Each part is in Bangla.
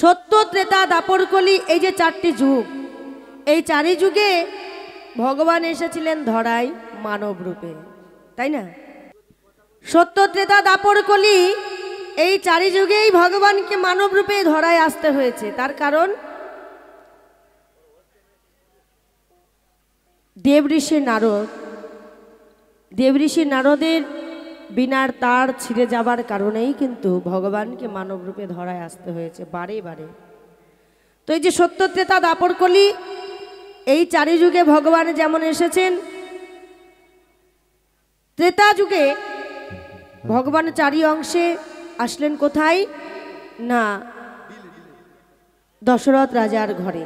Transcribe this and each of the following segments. সত্য ত্রেতা দাপর কলি, এই যে চারটি যুগ, এই চারি যুগে ভগবান এসেছিলেন ধরায় মানব রূপে, তাই না? সত্য ত্রেতা দাপর কলি এই চারি যুগেই ভগবানকে মানব রূপে ধরায় আসতে হয়েছে। তার কারণ দেবঋষি নারদ, দেবঋষি নারদের বিনার তার ছিঁড়ে যাবার কারণেই কিন্তু ভগবানকে মানব রূপে ধরায় আসতে হয়েছে বারে বারে। তো এই যে সত্য ত্রেতা দাপর কলি এই চারি যুগে ভগবান যেমন এসেছেন, ত্রেতা যুগে ভগবান চারি অংশে আসলেন। কোথায় না দশরথ রাজার ঘরে।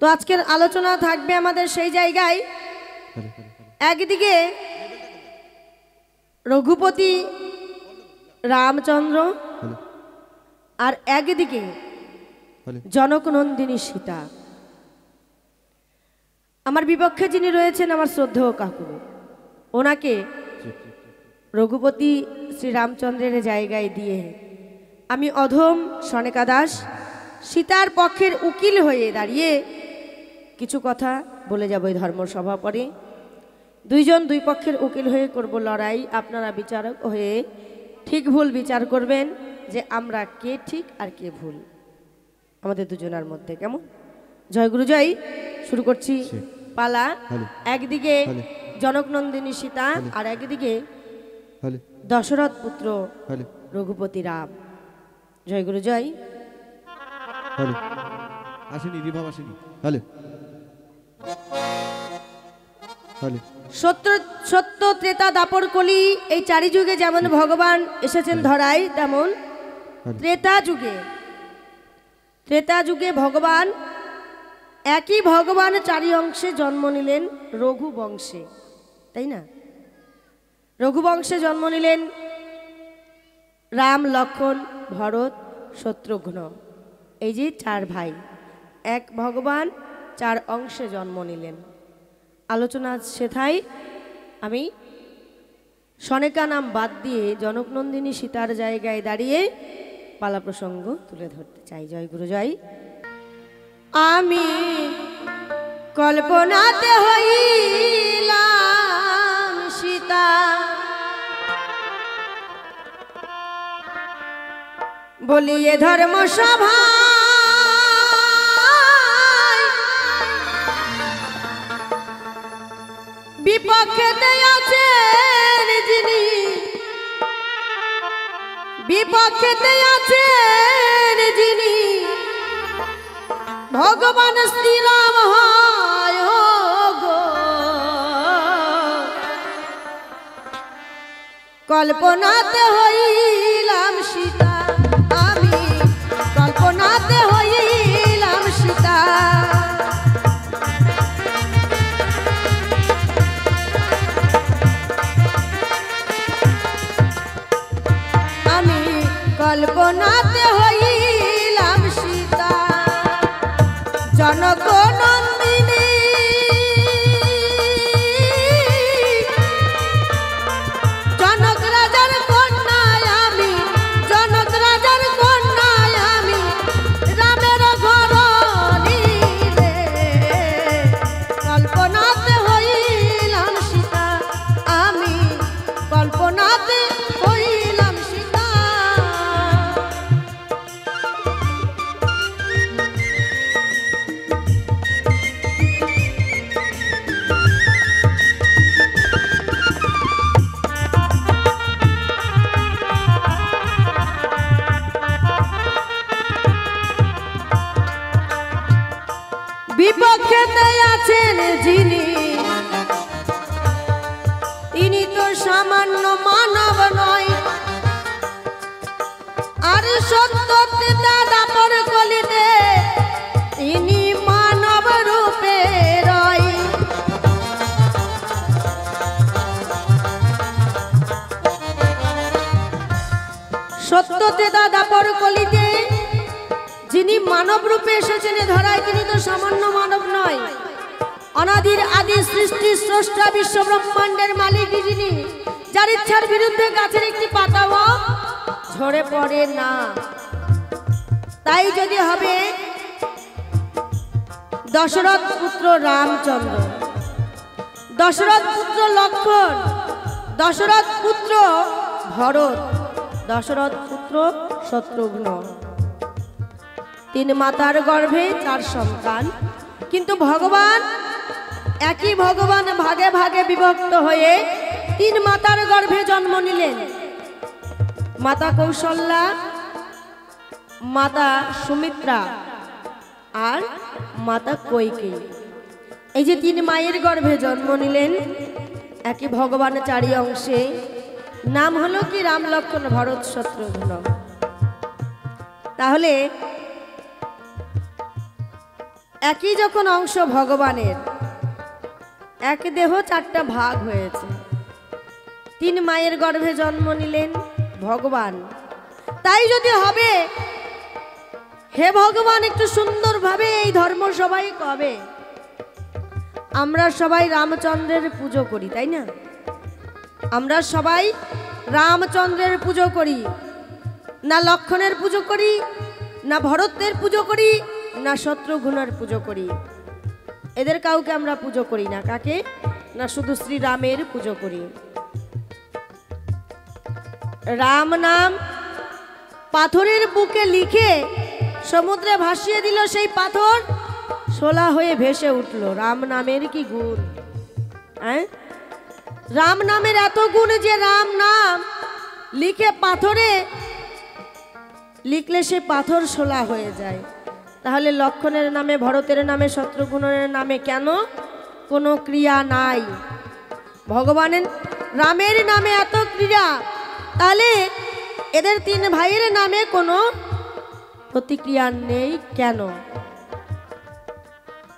তো আজকের আলোচনা থাকবে আমাদের সেই জায়গায়, একদিকে রঘুপতি রামচন্দ্র আর একদিকে জনকনন্দিনী সীতা। আমার বিপক্ষে যিনি রয়েছেন আমার শ্রদ্ধেয় কাকু, ওনাকে রঘুপতি শ্রীরামচন্দ্রের জায়গায় দিয়ে আমি অধম সনেকা দাস সীতার পক্ষের উকিল হয়ে দাঁড়িয়ে কিছু কথা বলে যাব। এই ধর্মসভা পরে দুইজন দুই পক্ষের উকিল হয়ে করব লড়াই। আপনারা বিচারক হয়ে ঠিক ভুল বিচার করবেন যে আমরা কে ঠিক আর কে ভুল আমাদের দুজনের মধ্যে, কেমন? জয় গুরু জয়। শুরু করছি পালা। একদিকে জনকনন্দিনী সীতা আর একদিকে দশরথ পুত্র রঘুপতি রাম। জয় গুরু জয়। সত্য ত্রেতা দাপর কলি এই চারি যুগে যেমন ভগবান এসেছেন ধরায়, তেমন ত্রেতা যুগে ভগবান একই ভগবান চারি অংশে জন্ম নিলেন। রঘুবংশে, তাই না? রঘুবংশে জন্ম নিলেন রাম, লক্ষ্মণ, ভরত, শত্রুঘ্ন, এই যে চার ভাই, এক ভগবান চার অংশে জন্ম নিলেন। আলোচনা সেথায় আমি সনেকা নাম বাদ দিয়ে জনকনন্দিনী সীতার জায়গায় দাঁড়িয়ে পালা প্রসঙ্গ তুলে ধরতে চাই। জয় গুরু জয়। আমি কল্পনাতে হইলাম সীতা, বলিয়ে ধর্মসভা বিপক্ষেতে আছেন যিনি, বিপক্ষেতে আছেন যিনি ভগবান শ্রীরাম হয় গো। কল্পনাতে হইলাম সীতা, আমি কল্পনাতে হইলাম সীতা। আমি কল্পনাতে হইলাম সীতা, জনকনন্দিনী জনক রাজার কন্যা, আমি জনক রাজার কন্যা, আমি রামের ঘরণী রে। কল্পনাতে হইলাম সীতা, আমি কল্পনাতে হইলাম সীতা। বিপক্ষেতে আছেন যিনি, তিনি তো সামান্য মানব নয়। আর সত্য ত্রেতা দাপর কলিতে তিনি মানব রূপে রয়। সত্য ত্রেতা দাপর কলিতে যিনি মানব রূপে এসেছেন ধরায়, তিনি তো সামান্য মানব নয়। অনাদির আদি সৃষ্টি স্রষ্টা বিশ্ব ব্রহ্মাণ্ডের মালিক যিনি, যার ইচ্ছার বিরুদ্ধে গাছের একটি পাতাও ঝরে পড়ে না। তাই যদি হবে দশরথ পুত্র রামচন্দ্র, দশরথ পুত্র লক্ষ্মণ, দশরথ পুত্র ভরত, দশরথ পুত্র শত্রুঘ্ন, তিন মাতার গর্ভে চার সন্তান, কিন্তু ভগবান একই ভগবান ভাগে ভাগে বিভক্ত হয়ে তিন মাতার গর্ভে জন্ম নিলেন। মাতা কৌশল্যা, মাতা সুমিত্রা আর মাতা কৈকেয়ী, এই যে তিন মায়ের গর্ভে জন্ম নিলেন একই ভগবানের চারি অংশে। নাম হলো কি রাম লক্ষ্মণ ভরত শত্রুঘ্ন। তাহলে একই যখন অংশ ভগবানের, এক দেহ চারটা ভাগ হয়েছে, তিন মায়ের গর্ভে জন্ম নিলেন ভগবান। তাই যদি হবে হে ভগবান একটু সুন্দরভাবে এই ধর্ম সবাই কবে, আমরা সবাই রামচন্দ্রের পুজো করি তাই না, আমরা সবাই রামচন্দ্রের পুজো করি, না লক্ষ্মণের পুজো করি, না ভরতের পুজো করি, না শত্রুঘ্নের পুজো করি, এদের কাউকে আমরা পুজো করি না, কাকে না শুধু শ্রীরামের পুজো করি। রাম নাম পাথরের বুকে লিখে সমুদ্রে ভাসিয়ে দিল, সেই পাথর শোলা হয়ে ভেসে উঠল। রাম নামের কি গুণ! হ্যাঁ, রাম নামের এত গুণ যে রাম নাম লিখে পাথরে লিখলে সে পাথর শোলা হয়ে যায়। তাহলে লক্ষ্মণের নামে, ভরতের নামে, শত্রুঘ্নের নামে কেন কোনো ক্রিয়া নাই? ভগবানের রামের নামে এত ক্রিয়া, তাহলে এদের তিন ভাইয়ের নামে কোনো প্রতিক্রিয়া নেই কেন?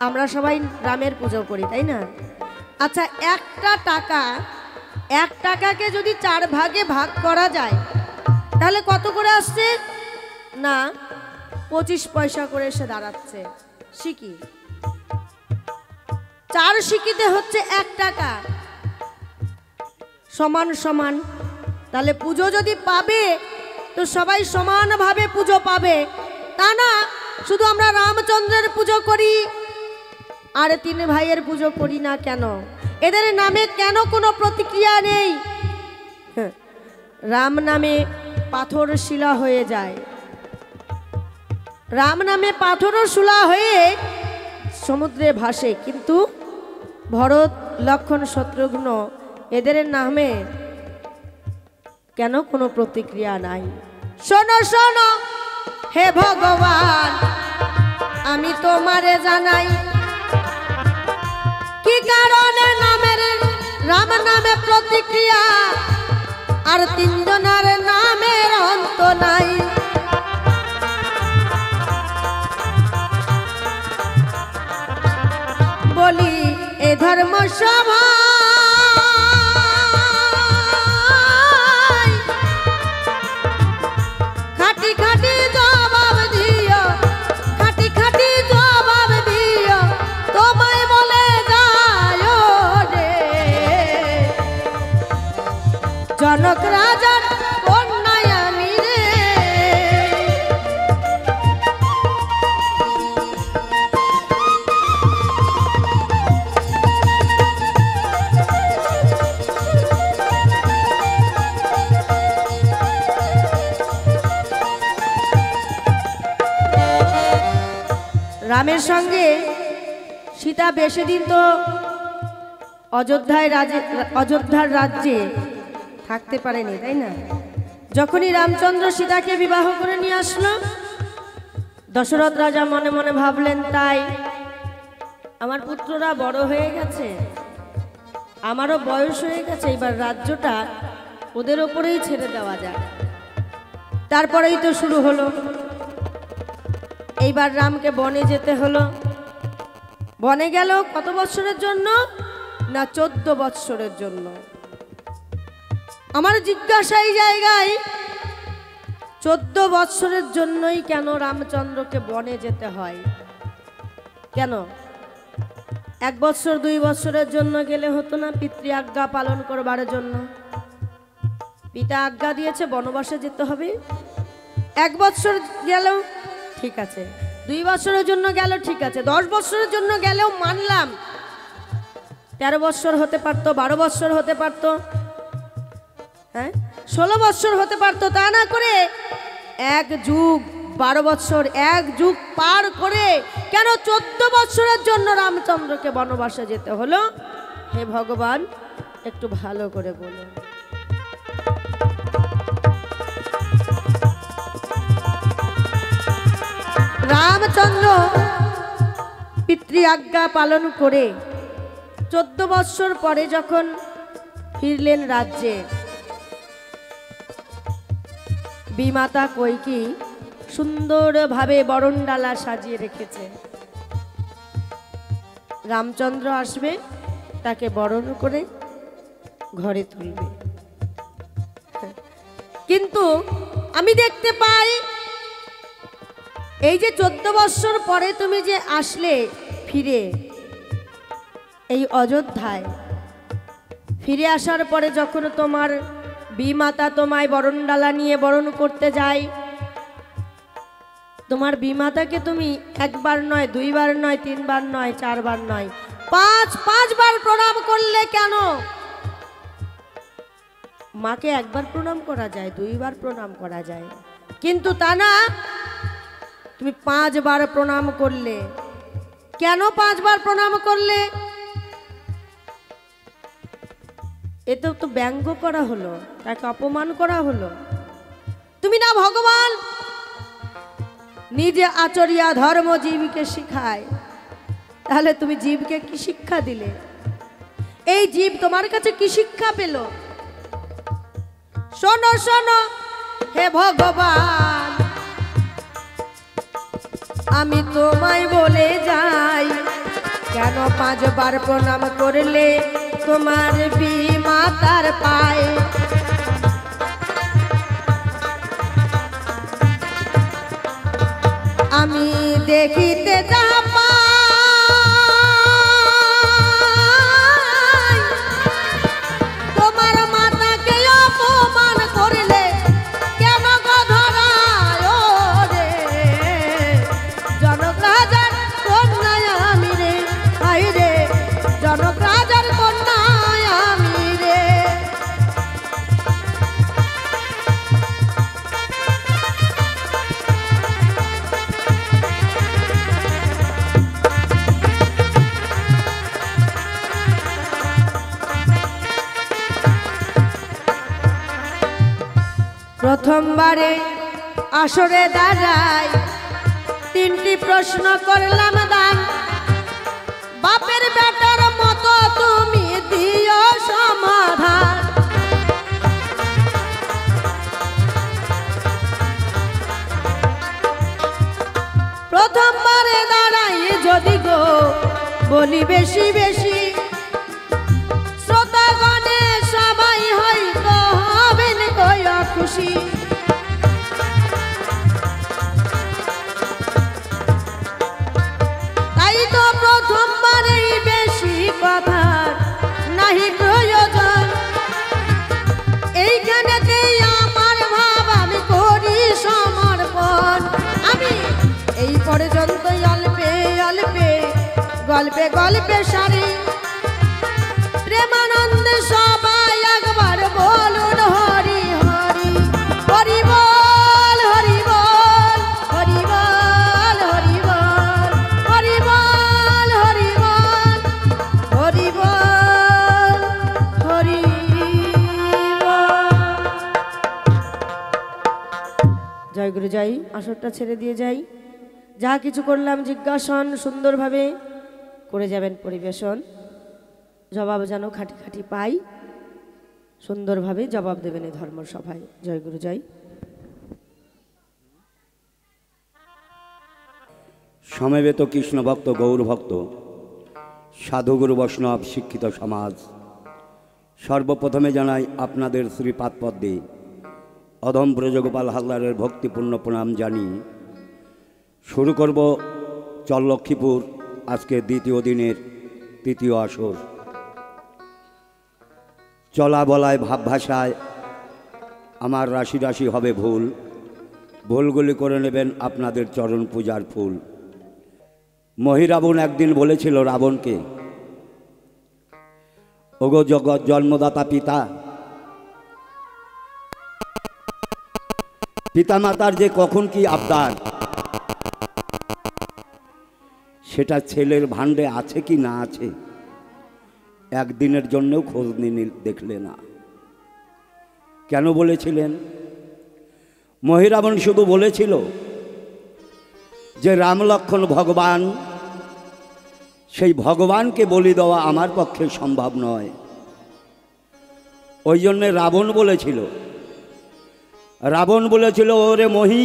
আমরা সবাই রামের পুজো করি তাই না? আচ্ছা, এক টাকাকে যদি চার ভাগে ভাগ করা যায় তাহলে কত করে আসছে? না 25 পয়সা করে এসে দাঁড়াচ্ছে। সিকি, 4 সিকিতে হচ্ছে 1 টাকা, সমান সমান। তাহলে পুজো যদি পাবে তো সবাই সমানভাবে পুজো পাবে, তা না শুধু আমরা রামচন্দ্রের পুজো করি আর তিন ভাইয়ের পুজো করি না কেন? এদের নামে কেন কোনো প্রতিক্রিয়া নেই? রাম নামে পাথর শিলা হয়ে যায়, রাম নামে পাথরও শিলা হয়ে সমুদ্রে ভাসে, কিন্তু ভরত লক্ষ্মণ শত্রুঘ্ন এদের নামে কেন কোনো প্রতিক্রিয়া নাই? শোনো শোনো হে ভগবান, আমি তোমারে জানাই কি কারণে নামের রাম নামে প্রতিক্রিয়া আর তিনজনের নামের অন্ত নাই। বলি এ ধর্ম সভা রামের সঙ্গে সীতা বেশি দিন তো অযোধ্যার রাজ্যে থাকতে পারেনি তাই না? যখনই রামচন্দ্র সীতাকে বিবাহ করে নিয়ে আসলো, দশরথ রাজা মনে মনে ভাবলেন, তাই আমার পুত্ররা বড় হয়ে গেছে, আমারও বয়স হয়ে গেছে, এবার রাজ্যটা ওদের ওপরেই ছেড়ে দেওয়া যায়। তারপরেই তো শুরু হলো, এইবার রামকে বনে যেতে হলো। বনে গেল কত বৎসরের জন্য? না 14 বৎসরের জন্য। আমার জিজ্ঞাসা এই জায়গায়, 14 বৎসরের জন্যই কেন রামচন্দ্রকে বনে যেতে হয়? কেন 1 বৎসর 2 বৎসরের জন্য গেলে হতো না? পিতৃ আজ্ঞা পালন করবার জন্য পিতা আজ্ঞা দিয়েছে বনবাসে যেতে হবে। 1 বৎসর গেল ঠিক আছে, 2 বছরের জন্য গেল, ঠিক আছে, 10 বছরের জন্য গেলেও মানলাম। 13 বছর হতে পারত, 12 বছর হতে পারত, হ্যাঁ 16 বছর হতে পারত। তা না করে এক যুগ 12 বছর এক যুগ পার করে কেন 14 বছরের জন্য রামচন্দ্রকে বনবাসে যেতে হলো? হে ভগবান, একটু ভালো করে বলুন। রামচন্দ্র পিতৃ আজ্ঞা পালন করে 14 বছর পরে যখন ফিরলেন রাজ্যে, বিমাতা কৈকেয়ী সুন্দরভাবে বরণডালা সাজিয়ে রেখেছে। রামচন্দ্র আসবে, তাকে বরণ করে ঘরে তুলবে। কিন্তু আমি দেখতে পাই এই যে 14 বছর পরে তুমি যে আসলে ফিরে এই অযোধ্যায়, ফিরে আসার পরে যখন তোমার বিমাতা তোমায় বরণডালা নিয়ে বরণ করতে যায়, তোমার বিমাতাকে তুমি একবার নয়, 2 বার নয়, 3 বার নয়, 4 বার নয়, 5 বার প্রণাম করলে কেন? মাকে একবার প্রণাম করা যায়, 2 বার প্রণাম করা যায়, কিন্তু তা না, তুমি 5 বার প্রণাম করলে। কেন 5 বার প্রণাম করলে? এতে তো ব্যঙ্গ করা হলো, তাকে অপমান করা হলো। তুমি না ভগবান নিজে আচরিয়া ধর্ম জীবকে শিখায়, তাহলে তুমি জীবকে কি শিক্ষা দিলে? এই জীব তোমার কাছে কি শিক্ষা পেল? শোনো শোনো হে ভগবান, আমি তোমায় বলে যাই, কেন 5 বার প্রণাম করলে তোমার বিমাতার পায়? আমি দেখিতে যা পাই, তোমার মাতাকে অপমান করলে কেন গো ধরায় রে? জনক রাজার কন্যায় আমি রে, আই রে জনক রাজার কন্যায় আমি রে। প্রথমবারে আসরে দাঁড়াই 3টি প্রশ্ন করলাম দান, বাপের বেটার মতো তুমি দিও সমাধান। প্রথমবারে দাঁড়াই যদি গো বলি বেশি বেশি, শ্রোতাগণে সবাই হয়তো হবেন কয়া খুশি। তাই তো প্রথমবারে বেশি কথা নাহি প্রয়োজন, এইখানেতে আমার ভাব আমি করি সমর্পণ। আমি এই পর্যন্ত অল্পে অল্পে গল্পে গল্পে সারি, প্রেমানন্দে সবাই একবার বলুন হরি হরি, হরি বল হরি বল, হরি বল হরি বল, হরি বল হরি বল, হরি বল হরি বল। জয় গুরু যাই, আসরটা ছেড়ে দিয়ে যাই। যা কিছু করলাম জিজ্ঞাসন সুন্দরভাবে করে যাবেন, পরিবেশন জবাব যেন খাঁটি খাঁটি পাই, সুন্দরভাবে জবাব দেবেন এই ধর্মসভায়। জয় গুরু জয়। সমবেত কৃষ্ণ ভক্ত গৌর ভক্ত সাধুগুরু বৈষ্ণব শিক্ষিত সমাজ, সর্বপ্রথমে জানাই আপনাদের শ্রীপাদ পদ্মে অধম ব্রজগোপাল হালদারের ভক্তিপূর্ণ প্রণাম জানিয়ে শুরু করব চল লক্ষ্মীপুর আজকে দ্বিতীয় দিনের তৃতীয় আসর। চলা বলায় ভাব ভাষায় আমার রাশি রাশি হবে ভুল, ভুলগুলি করে নেবেন আপনাদের চরণ পূজার ফুল। মহীরাবণ একদিন বলেছিল রাবণকে, ওগো জগৎ জন্মদাতা পিতা, পিতামাতার যে কখন কি আবদার সেটা ছেলের ভাণ্ডে আছে কি না আছে একদিনের জন্যও খোঁজ নিয়ে দেখলে না। কেন বলেছিলেন? মহীরাবণ শুধু বলেছিল যে রাম লক্ষ্মণ ভগবান, সেই ভগবানকে বলি দেওয়া আমার পক্ষে সম্ভব নয়। ওই জন্যে রাবণ বলেছিল ওরে মহি,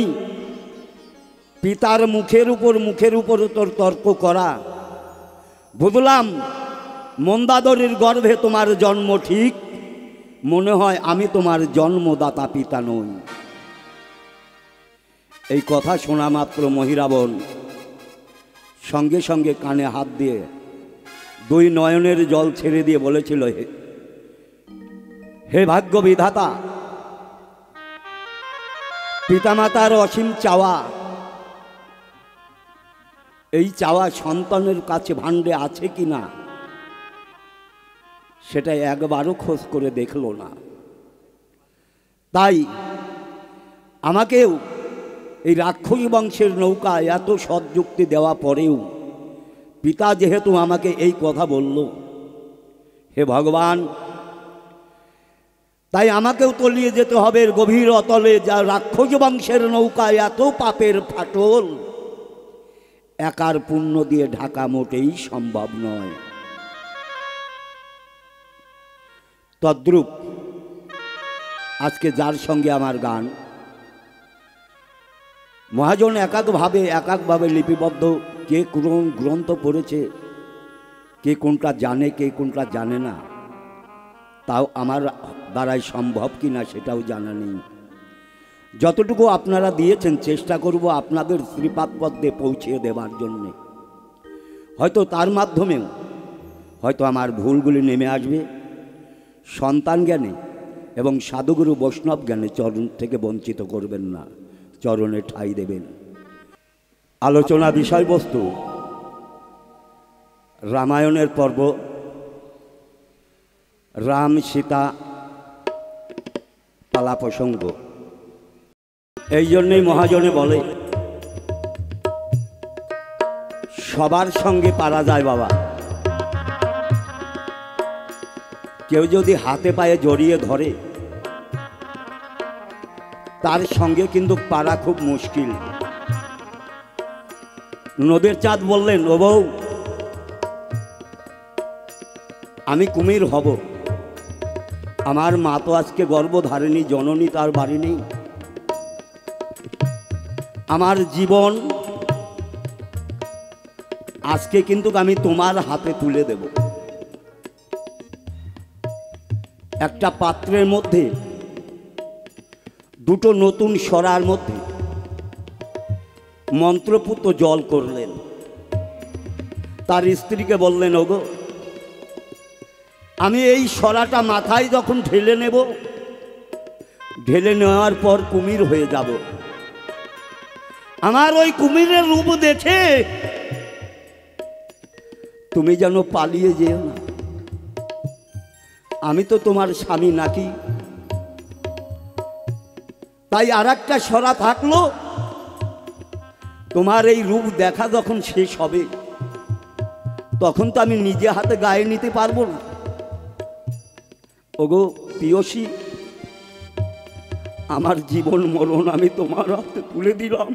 পিতার মুখের উপর তোর তর্ক করা, বুঝলাম মন্দাদরের গর্ভে তোমার জন্ম, ঠিক মনে হয় আমি তোমার জন্মদাতা পিতা নই। এই কথা শোনা মাত্র মহীরাবণ সঙ্গে সঙ্গে কানে হাত দিয়ে দুই নয়নের জল ছেড়ে দিয়ে বলেছিল, হে ভাগ্য বিধাতা, পিতামাতার অসীম চাওয়া, এই চাওয়া সন্তানের কাছে ভাণ্ডে আছে কি না সেটা একবারও খোঁজ করে দেখল না। তাই আমাকেও এই রাক্ষস বংশের নৌকায় এত সৎযুক্তি দেওয়া পরেও পিতা যেহেতু আমাকে এই কথা বলল, হে ভগবান, তাই আমাকেও তলিয়ে যেতে হবে গভীর অতলে, যা রাক্ষস বংশের নৌকায় এত পাপের ফাটল একার পুণ্য দিয়ে ঢাকা মোটেই সম্ভব নয়। তদ্রূপ আজকে যার সঙ্গে আমার গান, মহাজন একাকভাবে লিপিবদ্ধ, কে কোন গ্রন্থ পড়েছে, কে কোনটা জানে, কে কোনটা জানে না, তাও আমার দ্বারাই সম্ভব কি না সেটাও জানা নেই। যতটুকু আপনারা দিয়েছেন চেষ্টা করব আপনাদের শ্রীপাদ পদ্মে পৌঁছিয়ে দেওয়ার জন্যে। হয়তো তার মাধ্যমেও হয়তো আমার ভুলগুলি নেমে আসবে, সন্তান জ্ঞানে এবং সাধুগুরু বৈষ্ণব জ্ঞানে চরণ থেকে বঞ্চিত করবেন না, চরণে ঠাঁই দেবেন। আলোচনা বিষয়বস্তু রামায়ণের পর্ব, রাম সীতা পালা প্রসঙ্গ। এই জন্যই মহাজনে বলে সবার সঙ্গে পারা যায় বাবা, কেউ যদি হাতে পায়ে জড়িয়ে ধরে তার সঙ্গে কিন্তু পারা খুব মুশকিল। নদের চাঁদ বললেন, ও বউ, আমি কুমির হব, আমার মা তো আজকে গর্ভধারিণী জননী, তার বাড়ি নেই, আমার জীবন আজকে কিন্তু আমি তোমার হাতে তুলে দেব। একটা পাত্রের মধ্যে দুটো নতুন সরার মধ্যে মন্ত্রপুত জল করলেন, তার স্ত্রীকে বললেন, ওগো, আমি এই সরাটা মাথায় যখন ঢেলে নেব, ঢেলে নেওয়ার পর কুমির হয়ে যাব, আমার ওই কুমিরের রূপ দেখে তুমি যেন পালিয়ে যেও না, আমি তো তোমার স্বামী নাকি। তাই আর একটা সরা থাকলো, তোমার এই রূপ দেখা যখন শেষ হবে তখন তো আমি নিজে হাতে গায়ে নিতে পারবো না। ওগো পিয়সী, আমার জীবন মরণ আমি তোমার হাতে তুলে দিলাম,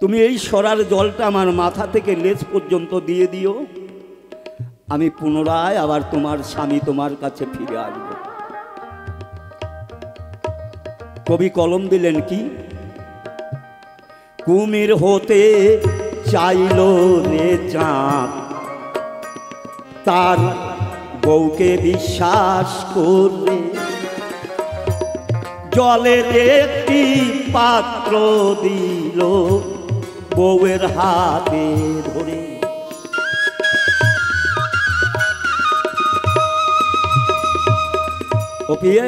তুমি এই সরার জলটা আমার মাথা থেকে লেজ পর্যন্ত দিয়ে দিও, আমি পুনরায় আবার তোমার স্বামী তোমার কাছে ফিরে আসব। কবি কলম দিলেন কি, কুমির হতে চাইল রে চাঁদ, তার বউকে বিশ্বাস করলে জলের একটি পাত্র দিল বউয়ের হাতে ধরে। ও পিয়ে,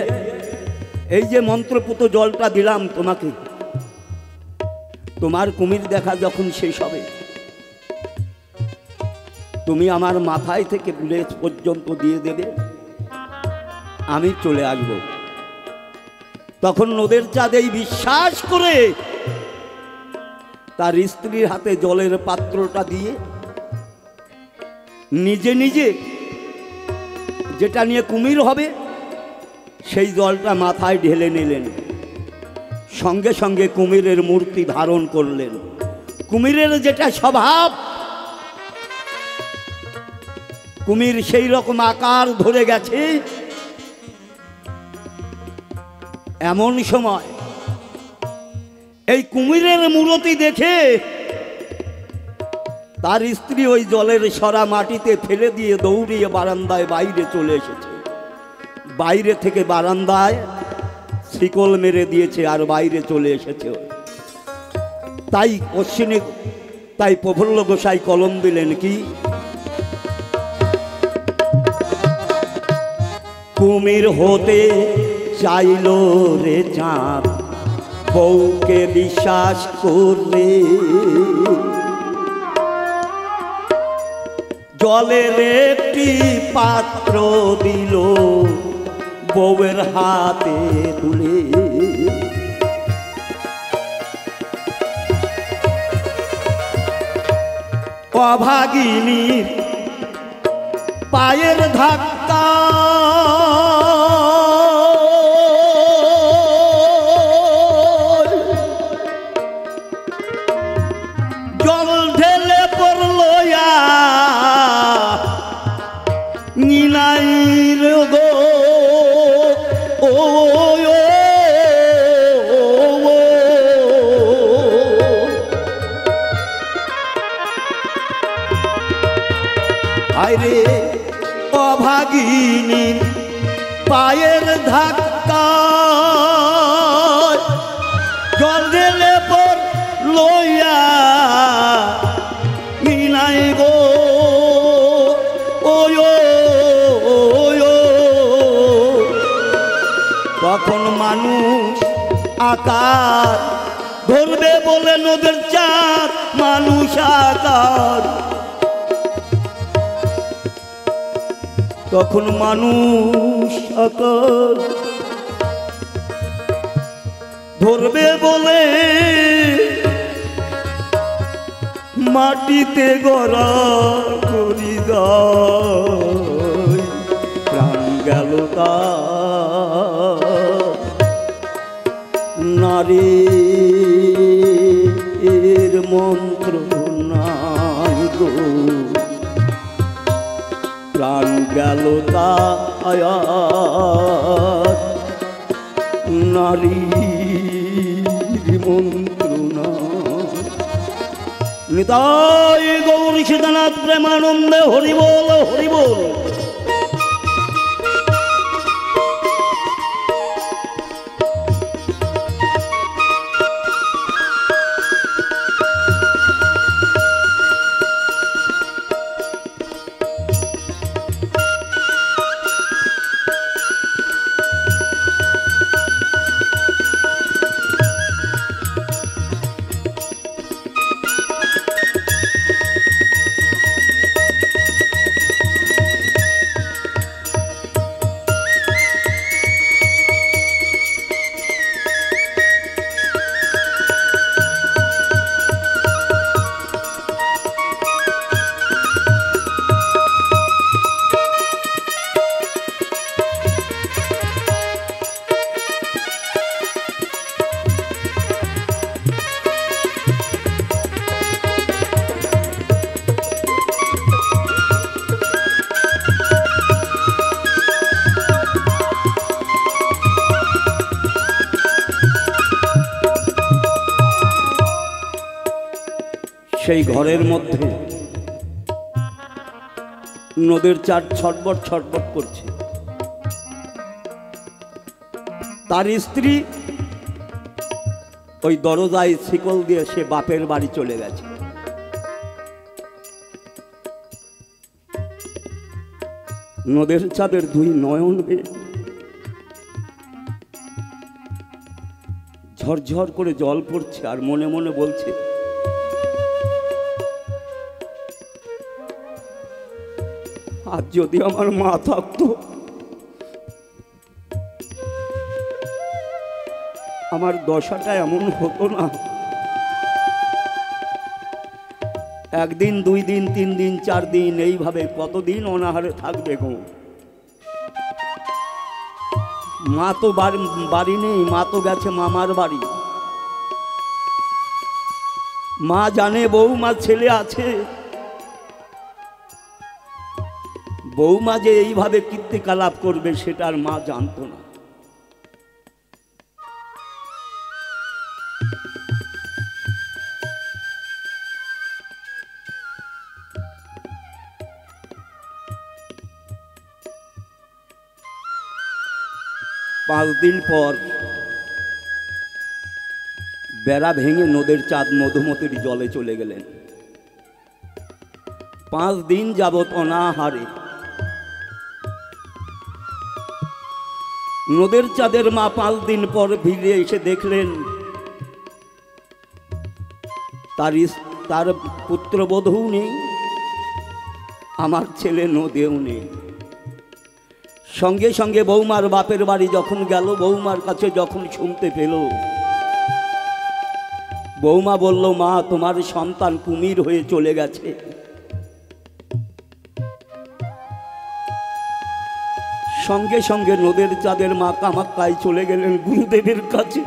এই যে মন্ত্রপুত জলটা দিলাম তোমাকে, তোমার কুমির দেখা যখন শেষ হবে তুমি আমার মাথায় থেকে বুলেট পর্যন্ত দিয়ে দেবে, আমি চলে আসব। তখন নদের চাঁদেই বিশ্বাস করে তার স্ত্রীর হাতে জলের পাত্রটা দিয়ে নিজে নিজে যেটা নিয়ে কুমির হবে সেই জলটা মাথায় ঢেলে নিলেন, সঙ্গে সঙ্গে কুমিরের মূর্তি ধারণ করলেন। কুমিরের যেটা স্বভাব, কুমির সেই রকম আকার ধরে গেছে। এমন সময় এই কুমিরের মূর্তি দেখে তার স্ত্রী ওই জলের সরা মাটিতে ফেলে দিয়ে দৌড়িয়ে বারান্দায় বাইরে চলে এসেছে। বাইরে থেকে বারান্দায় শিকল মেরে দিয়েছে আর বাইরে চলে এসেছে। তাই প্রফুল্ল গোসাই কলম দিলেন কি, কুমির হতে চাইল রে চাঁদ বউকে বিশ্বাস করলে, জলের একটি পাত্র দিল বউয়ের হাতে তুলে, অভাগিনীর পায়ের ধাক্কা পায়ের ধাক্কা জলে পর লইয়া মিনাই গো তখন মানুষ আকার ধরবে বলে নদের চাঁদ মানুষ আকার, তখন মানুষ আকার ধরবে বলে মাটিতে গড়া করি প্রাণ গেল নারী এর মন্ত্র নাই গো প্রাণ গেল নারী মন্ত্রণা। নিতাই গৌরী সীতানাথ প্রেমানন্দে হরিবোল হরিবোল। সেই ঘরের মধ্যে নদের চার ছটবট ছটবট করছে, তার স্ত্রী ওই দরজায় শিকল দিয়ে সে বাপের বাড়ি চলে গেছে। নদের চাঁদের দুই নয়ন ঝরঝর করে জল পড়ছে আর মনে মনে বলছে, আর যদি আমার মা থাকতো, আমার দশাটা এমন হতো না। একদিন, 2 দিন, 3 দিন, 4 দিন, এইভাবে কতদিন অনাহারে থাকবে গো? মা তো বাড়ি নেই, মা তো গেছে মামার বাড়ি। মা জানে বউমা ছেলে আছে, বউমা যে এইভাবে কীর্তিকলাপ করবে সেটা আর মা জানতো না। দিন পর বেড়া ভেঙে নদের চাঁদ মধুমতির জলে চলে গেলেন। 5 দিন যাবৎ অনাহারে। নদের চাঁদের মা 5 দিন পর ভিড়ে এসে দেখলেন তার পুত্রবধূও নেই, আমার ছেলে নদেও নেই। সঙ্গে সঙ্গে বৌমার বাপের বাড়ি যখন গেল, বৌমার কাছে যখন শুনতে পেল, বৌমা বলল, মা, তোমার সন্তান কুমির হয়ে চলে গেছে। সঙ্গে সঙ্গে নদের চাঁদের মা কামাক্কায় চলে গেলেন গুরুদেবের কাছে।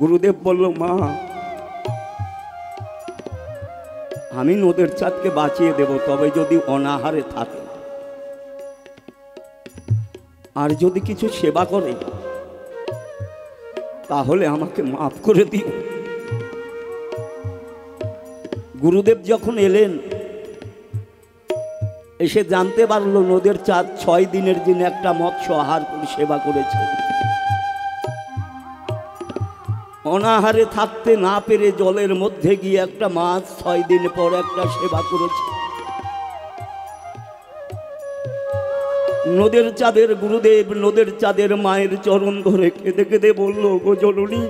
গুরুদেব বলল, মা, আমি নদের চাঁদকে বাঁচিয়ে দেব, তবে যদি অনাহারে থাকে আর যদি কিছু সেবা করে তাহলে আমাকে মাফ করে দিও। গুরুদেব যখন এলেন, এসে জানতে পারল নদের চাঁদ 6 দিনের দিন একটা মৎস্য আহার করে সেবা করেছে। অনাহারে থাকতে না পেরে জলের মধ্যে গিয়ে একটা মাছ 6 দিন পর একটা সেবা করেছে। নদের চাঁদের গুরুদেব নদের চাঁদের মায়ের চরণ ধরে কেঁদে কেঁদে বলল, গো জননী,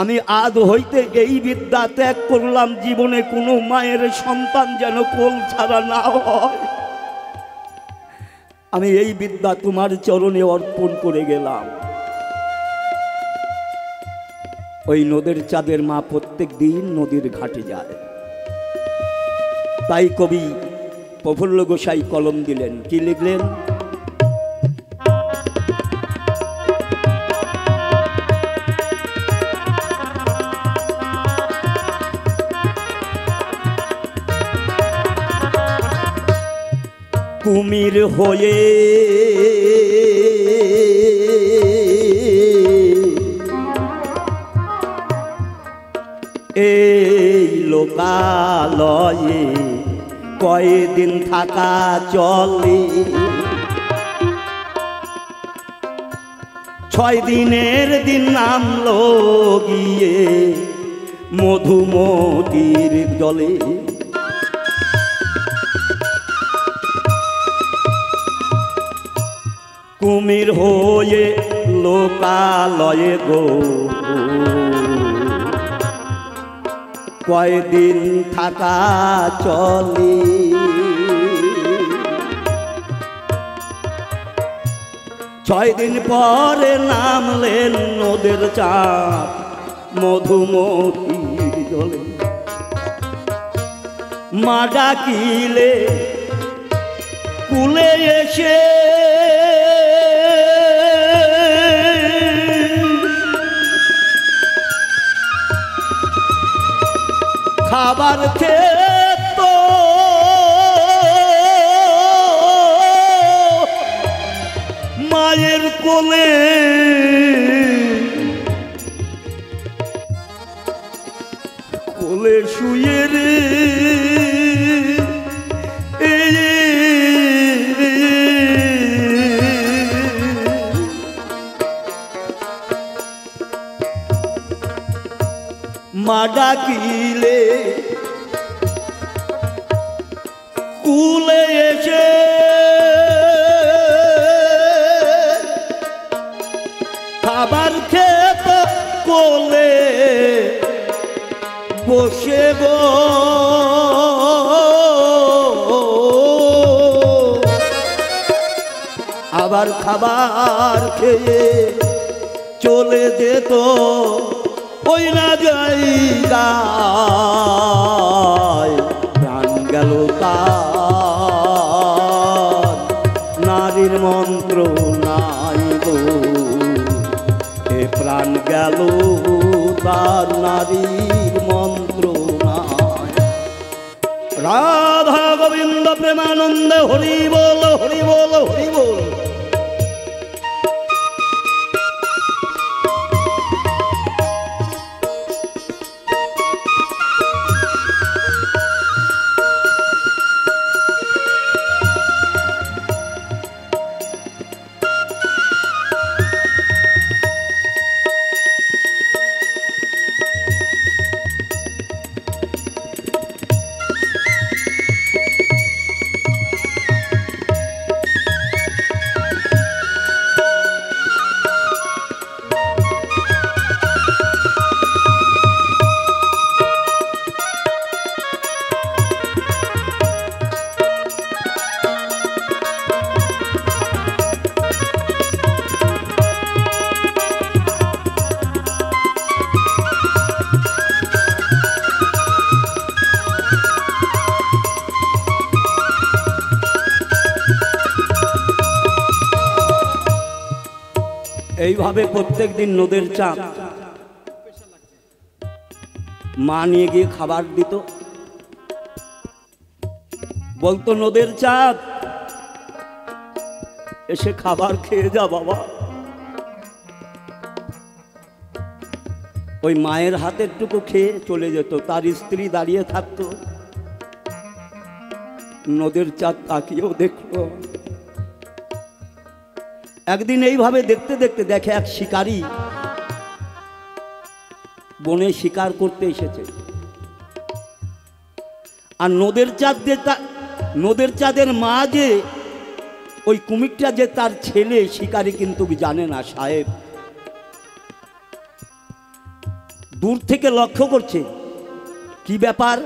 আমি আজ হইতে এই বিদ্যা ত্যাগ করলাম, জীবনে কোনো মায়ের সন্তান যেন কোল ছাড়া না হয়। আমি এই বিদ্যা তোমার চরণে অর্পণ করে গেলাম। ওই নদের চাঁদের মা প্রত্যেক দিন নদীর ঘাটে যায়। তাই কবি প্রফুল্ল গোসাই কলম দিলেন, কি লিখলেন? কুমির হয়ে এই লোকালয়ে কয়দিন থাকা চলে, 6 দিনের দিন নামলো গিয়ে মধুমতির জলে। কুমির হয়ে লোকালয়ে গো কয়দিন থাকা চলে, ছয় দিন পরে নামলেন নদের চাঁদ মধুমতির জলে। মা ডাকিলে কুলে এসে খাবার খেত, মায়ের কোলে কোলে শুয়ে রে মা ডাকিলে কুলে এসে বসে গো আবার খাবার খেয়ে চলে যেত ওই না যাই প্রাণ গেল তার নারীর মন্ত্র নাই গো এ প্রাণ গেল তার নারীর মন্ত্র নাই। রাধা গোবিন্দ প্রেমানন্দে হরি বল হরি বল হরি বল। এইভাবে প্রত্যেক দিন নদের চাঁদ মা নিয়ে গিয়ে খাবার দিত, বলতো নদের চাঁদ এসে খাবার খেয়ে যা বাবা। ওই মায়ের হাতের টুকু খেয়ে চলে যেত, তার স্ত্রী দাঁড়িয়ে থাকত, নদের চাঁদ তাকিয়েও দেখত। একদিন এইভাবে দেখতে দেখতে দেখে এক শিকারী বনে শিকার করতে এসেছে, আর নদের চাঁদের মা যে ওই কুমিরটা যে তার ছেলে, শিকারী কিন্তু জানে না সাহেব। দূর থেকে লক্ষ্য করছে কি ব্যাপার,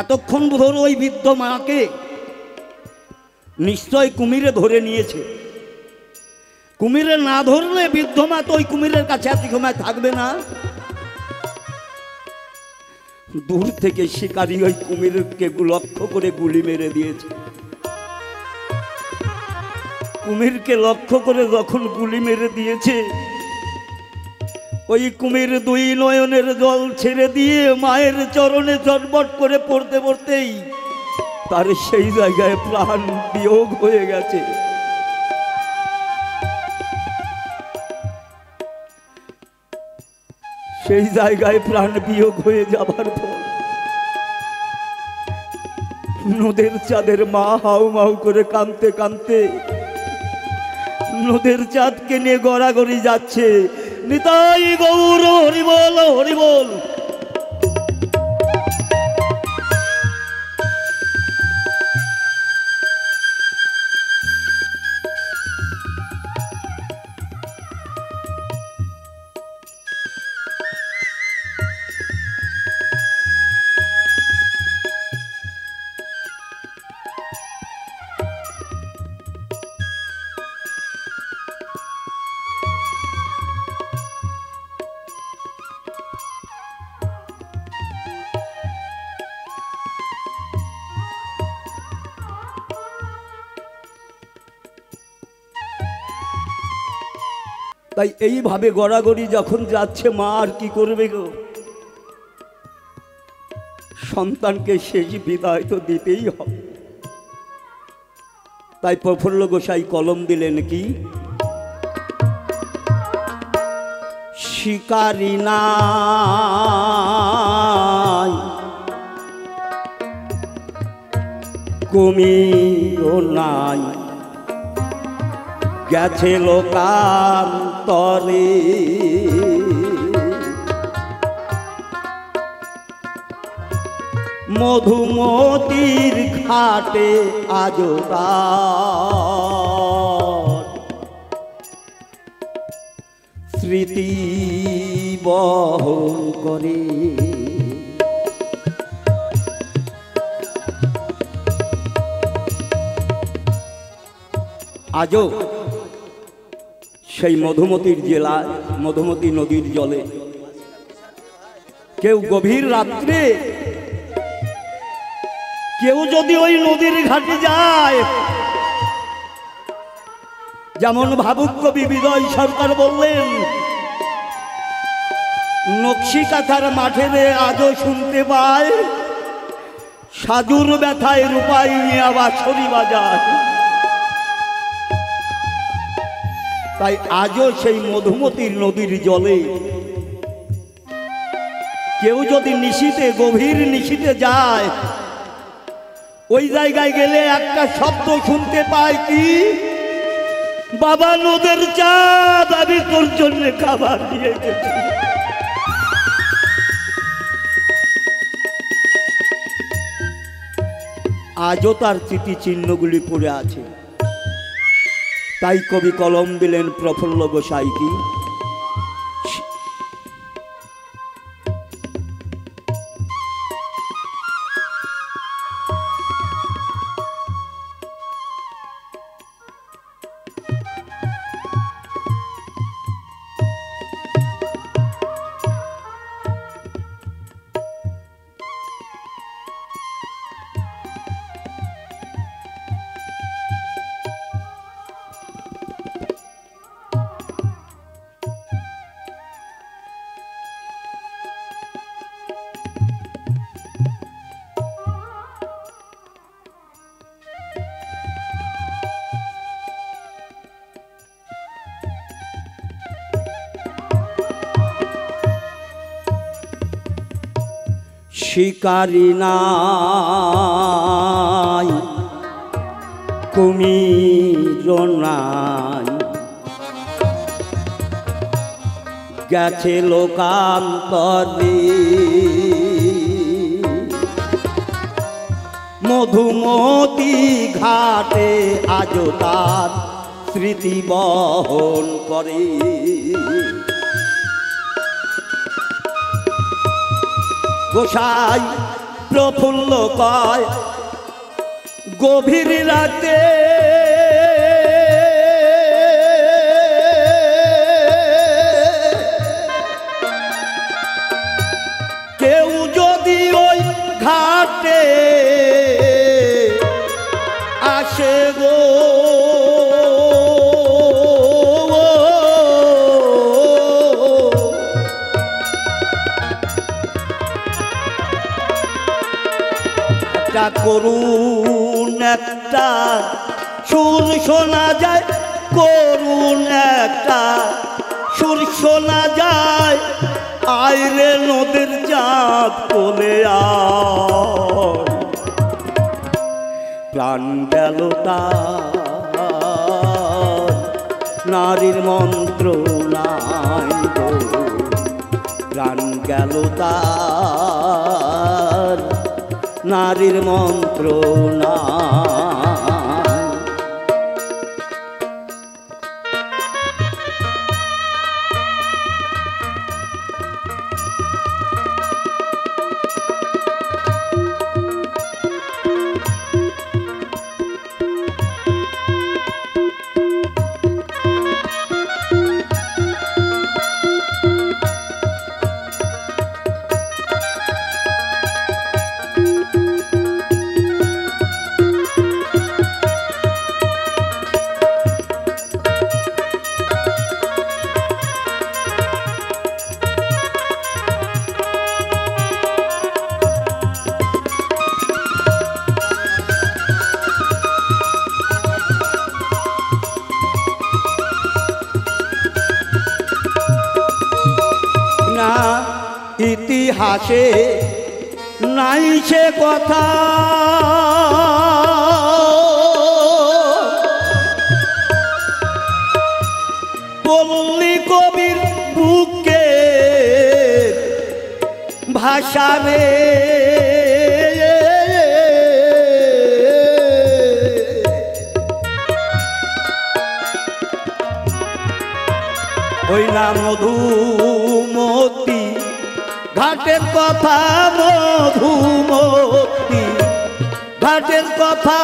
এতক্ষণ ধরে ওই বৃদ্ধ মাকে নিশ্চয় কুমিরে ধরে নিয়েছে, কুমিরে না ধরলে বৃদ্ধ মা তো ওই কুমিরের কাছে এত সময় থাকবে না। দূর থেকে শিকারী ওই কুমিরকে লক্ষ্য করে গুলি মেরে দিয়েছে। কুমিরকে লক্ষ্য করে যখন গুলি মেরে দিয়েছে, ওই কুমির দুই নয়নের জল ছেড়ে দিয়ে মায়ের চরণে চটবট করে পড়তে পড়তেই তার সেই জায়গায় প্রাণ বিয়োগ হয়ে গেছে। সেই জায়গায় প্রাণ বিয়োগ হয়ে যাবার পর নদের চাঁদের মা হাউমাউ করে কাঁদতে কাঁদতে নদের চাঁদকে নিয়ে গড়াগড়ি যাচ্ছে, নিতাই গৌর হরিবল হরিবল। তাই এইভাবে গড়াগড়ি যখন যাচ্ছে মা আর কি করবে গো, সন্তানকে শেষ বিদায় তো দিতেই হবে। তাই প্রফুল্ল গোসাই কলম দিলেন কি, শিকারি নাই কুমিরও নাই গেছে লোকান্তরে, মধুমতির ঘাটে আজ স্মৃতি বহন নগরী আজও সেই মধুমতির জেলায় মধুমতি নদীর জলে কেউ গভীর রাত্রে কেউ যদি ওই নদীর ঘাটে যায়, যেমন ভাবুক কবি বিজয় সরকার বললেন, নকশিকাঁথার মাঠে আজও শুনতে পায় সাজুর ব্যথায় রূপাই মিয়া বাঁশরি বাজায়। তাই আজও সেই মধুমতির নদীর জলে কেউ যদি নিশিতে গভীর নিশিতে যায়, ওই জায়গায় গেলে একটা শব্দ শুনতে পায়, কি বাবা নদের চাঁদ আমি তোর জন্য খাবার দিয়ে গেছি। আজও তার স্মৃতি চিহ্নগুলি পড়ে আছে। তাই কবি কলম দিলেন প্রফুল্ল গোসাইকি, শিকারি নাই কুমির নাই গেছে লোকান্তরে মধুমতি ঘাটে আজও তার স্মৃতি বহন করে। গোসাই প্রফুল্ল কয় গভীর রাতে কেউ যদি ওই ঘাটে আসে গো, করুণ একটা সুর শোনা যায়, করুণ একটা সুর শোনা যায়, আইরে নদীর চাঁদ কোলে আয়, প্রাণ গেল তার নারীর মন্ত্রণায়, প্রাণ গেল তার নারীর মন্ত্রণা। ইতিহাসে নাই সে কথা বললি কবির বুকে ভাষারে, ওই না মধুমতি ঘাটের কথা মধুমতি, ঘাটের কথা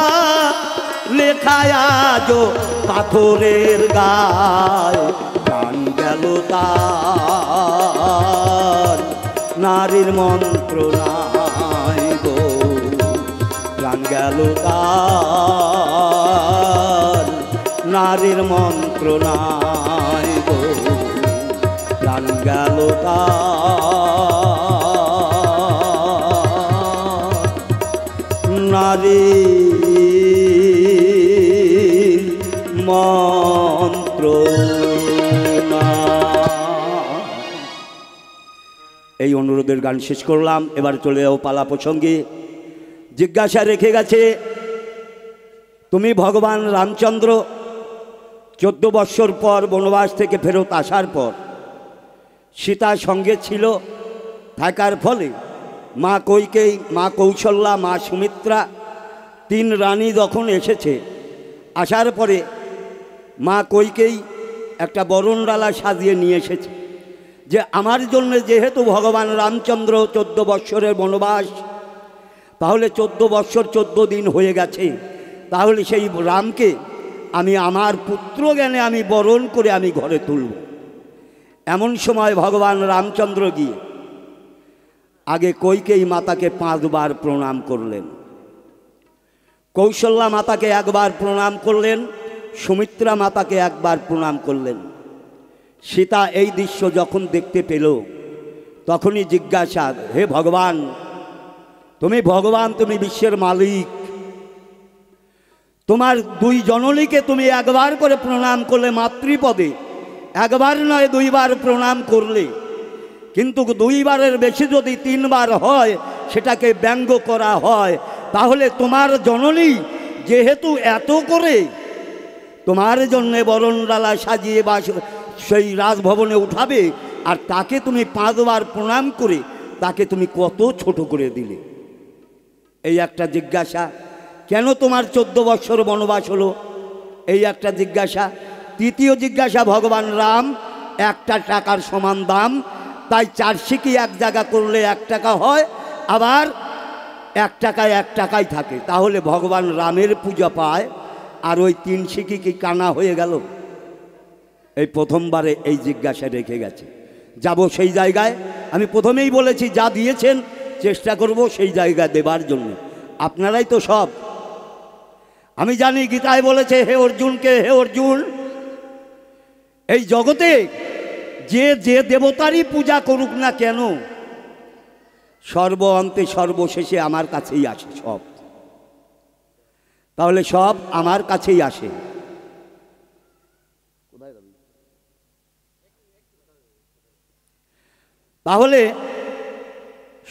লেখায় আজ পাথরের গায়ে। গান গেল তার নারীর মন্ত্রণায় গো, গান গেল তার নারীর মন্ত্রণায় গো, গান গেল তার নারী মন্ত্র। এই অনুরোধের গান শেষ করলাম। এবার চলে যাও পালা প্রসঙ্গে। জিজ্ঞাসা রেখে গেছে, তুমি ভগবান রামচন্দ্র 14 বৎসর পর বনবাস থেকে ফেরত আসার পর সীতা সঙ্গে ছিল, থাকার ফলে মা কৈকেয়ী, মা কৌশল্যা, মা সুমিত্রা 3 রানী যখন এসেছে, আসার পরে মা কৈকেয়ী একটা বরণডালা সাজিয়ে নিয়ে এসেছে যে আমার জন্য যেহেতু ভগবান রামচন্দ্র 14 বৎসরের বনবাস, তাহলে 14 বৎসর 14 দিন হয়ে গেছে, তাহলে সেই রামকে আমি আমার পুত্র জ্ঞানে আমি বরণ করে আমি ঘরে তুলব। এমন সময় ভগবান রামচন্দ্র গিয়ে আগে কৈকেয়ী মাতাকে 5 বার প্রণাম করলেন, কৌশল্যা মাতাকে 1 বার প্রণাম করলেন, সুমিত্রা মাতাকে 1 বার প্রণাম করলেন। সীতা এই দৃশ্য যখন দেখতে পেল তখনই জিজ্ঞাসা, হে ভগবান, তুমি ভগবান, তুমি বিশ্বের মালিক, তোমার 2 জননীকে তুমি 1 বার করে প্রণাম করলে, মাতৃপদে 1 বার নয় 2 বার প্রণাম করলে, কিন্তু 2 বারের বেশি যদি 3 বার হয় সেটাকে ব্যঙ্গ করা হয়, তাহলে তোমার জননী যেহেতু এত করে তোমার জন্যে বরণডালা সাজিয়ে বা সেই রাজভবনে উঠাবে, আর তাকে তুমি 5 বার প্রণাম করে তাকে তুমি কত ছোট করে দিলে। এই একটা জিজ্ঞাসা, কেন তোমার 14 বৎসর বনবাস হলো, এই একটা জিজ্ঞাসা। তৃতীয় জিজ্ঞাসা, ভগবান রাম 1 টাকার সমান দাম, তাই 4 সিকি 1 জায়গা করলে 1 টাকা হয়, আবার 1 টাকায় 1 টাকাই থাকে, তাহলে ভগবান রামের পূজা পায়, আর ওই 3 সিকি কি কানা হয়ে গেল। এই প্রথমবারে এই জিজ্ঞাসা রেখে গেছে। যাব সেই জায়গায়, আমি প্রথমেই বলেছি যা দিয়েছেন চেষ্টা করব সেই জায়গা দেবার জন্য, আপনারাই তো সব। আমি জানি গীতায় বলেছে, হে অর্জুনকে, হে অর্জুন, এই জগতে যে যে দেবতারই পূজা করুক না কেন সর্ব অন্তে সর্বশেষে আমার কাছেই আসে সব, তাহলে সব আমার কাছেই আসে। তাহলে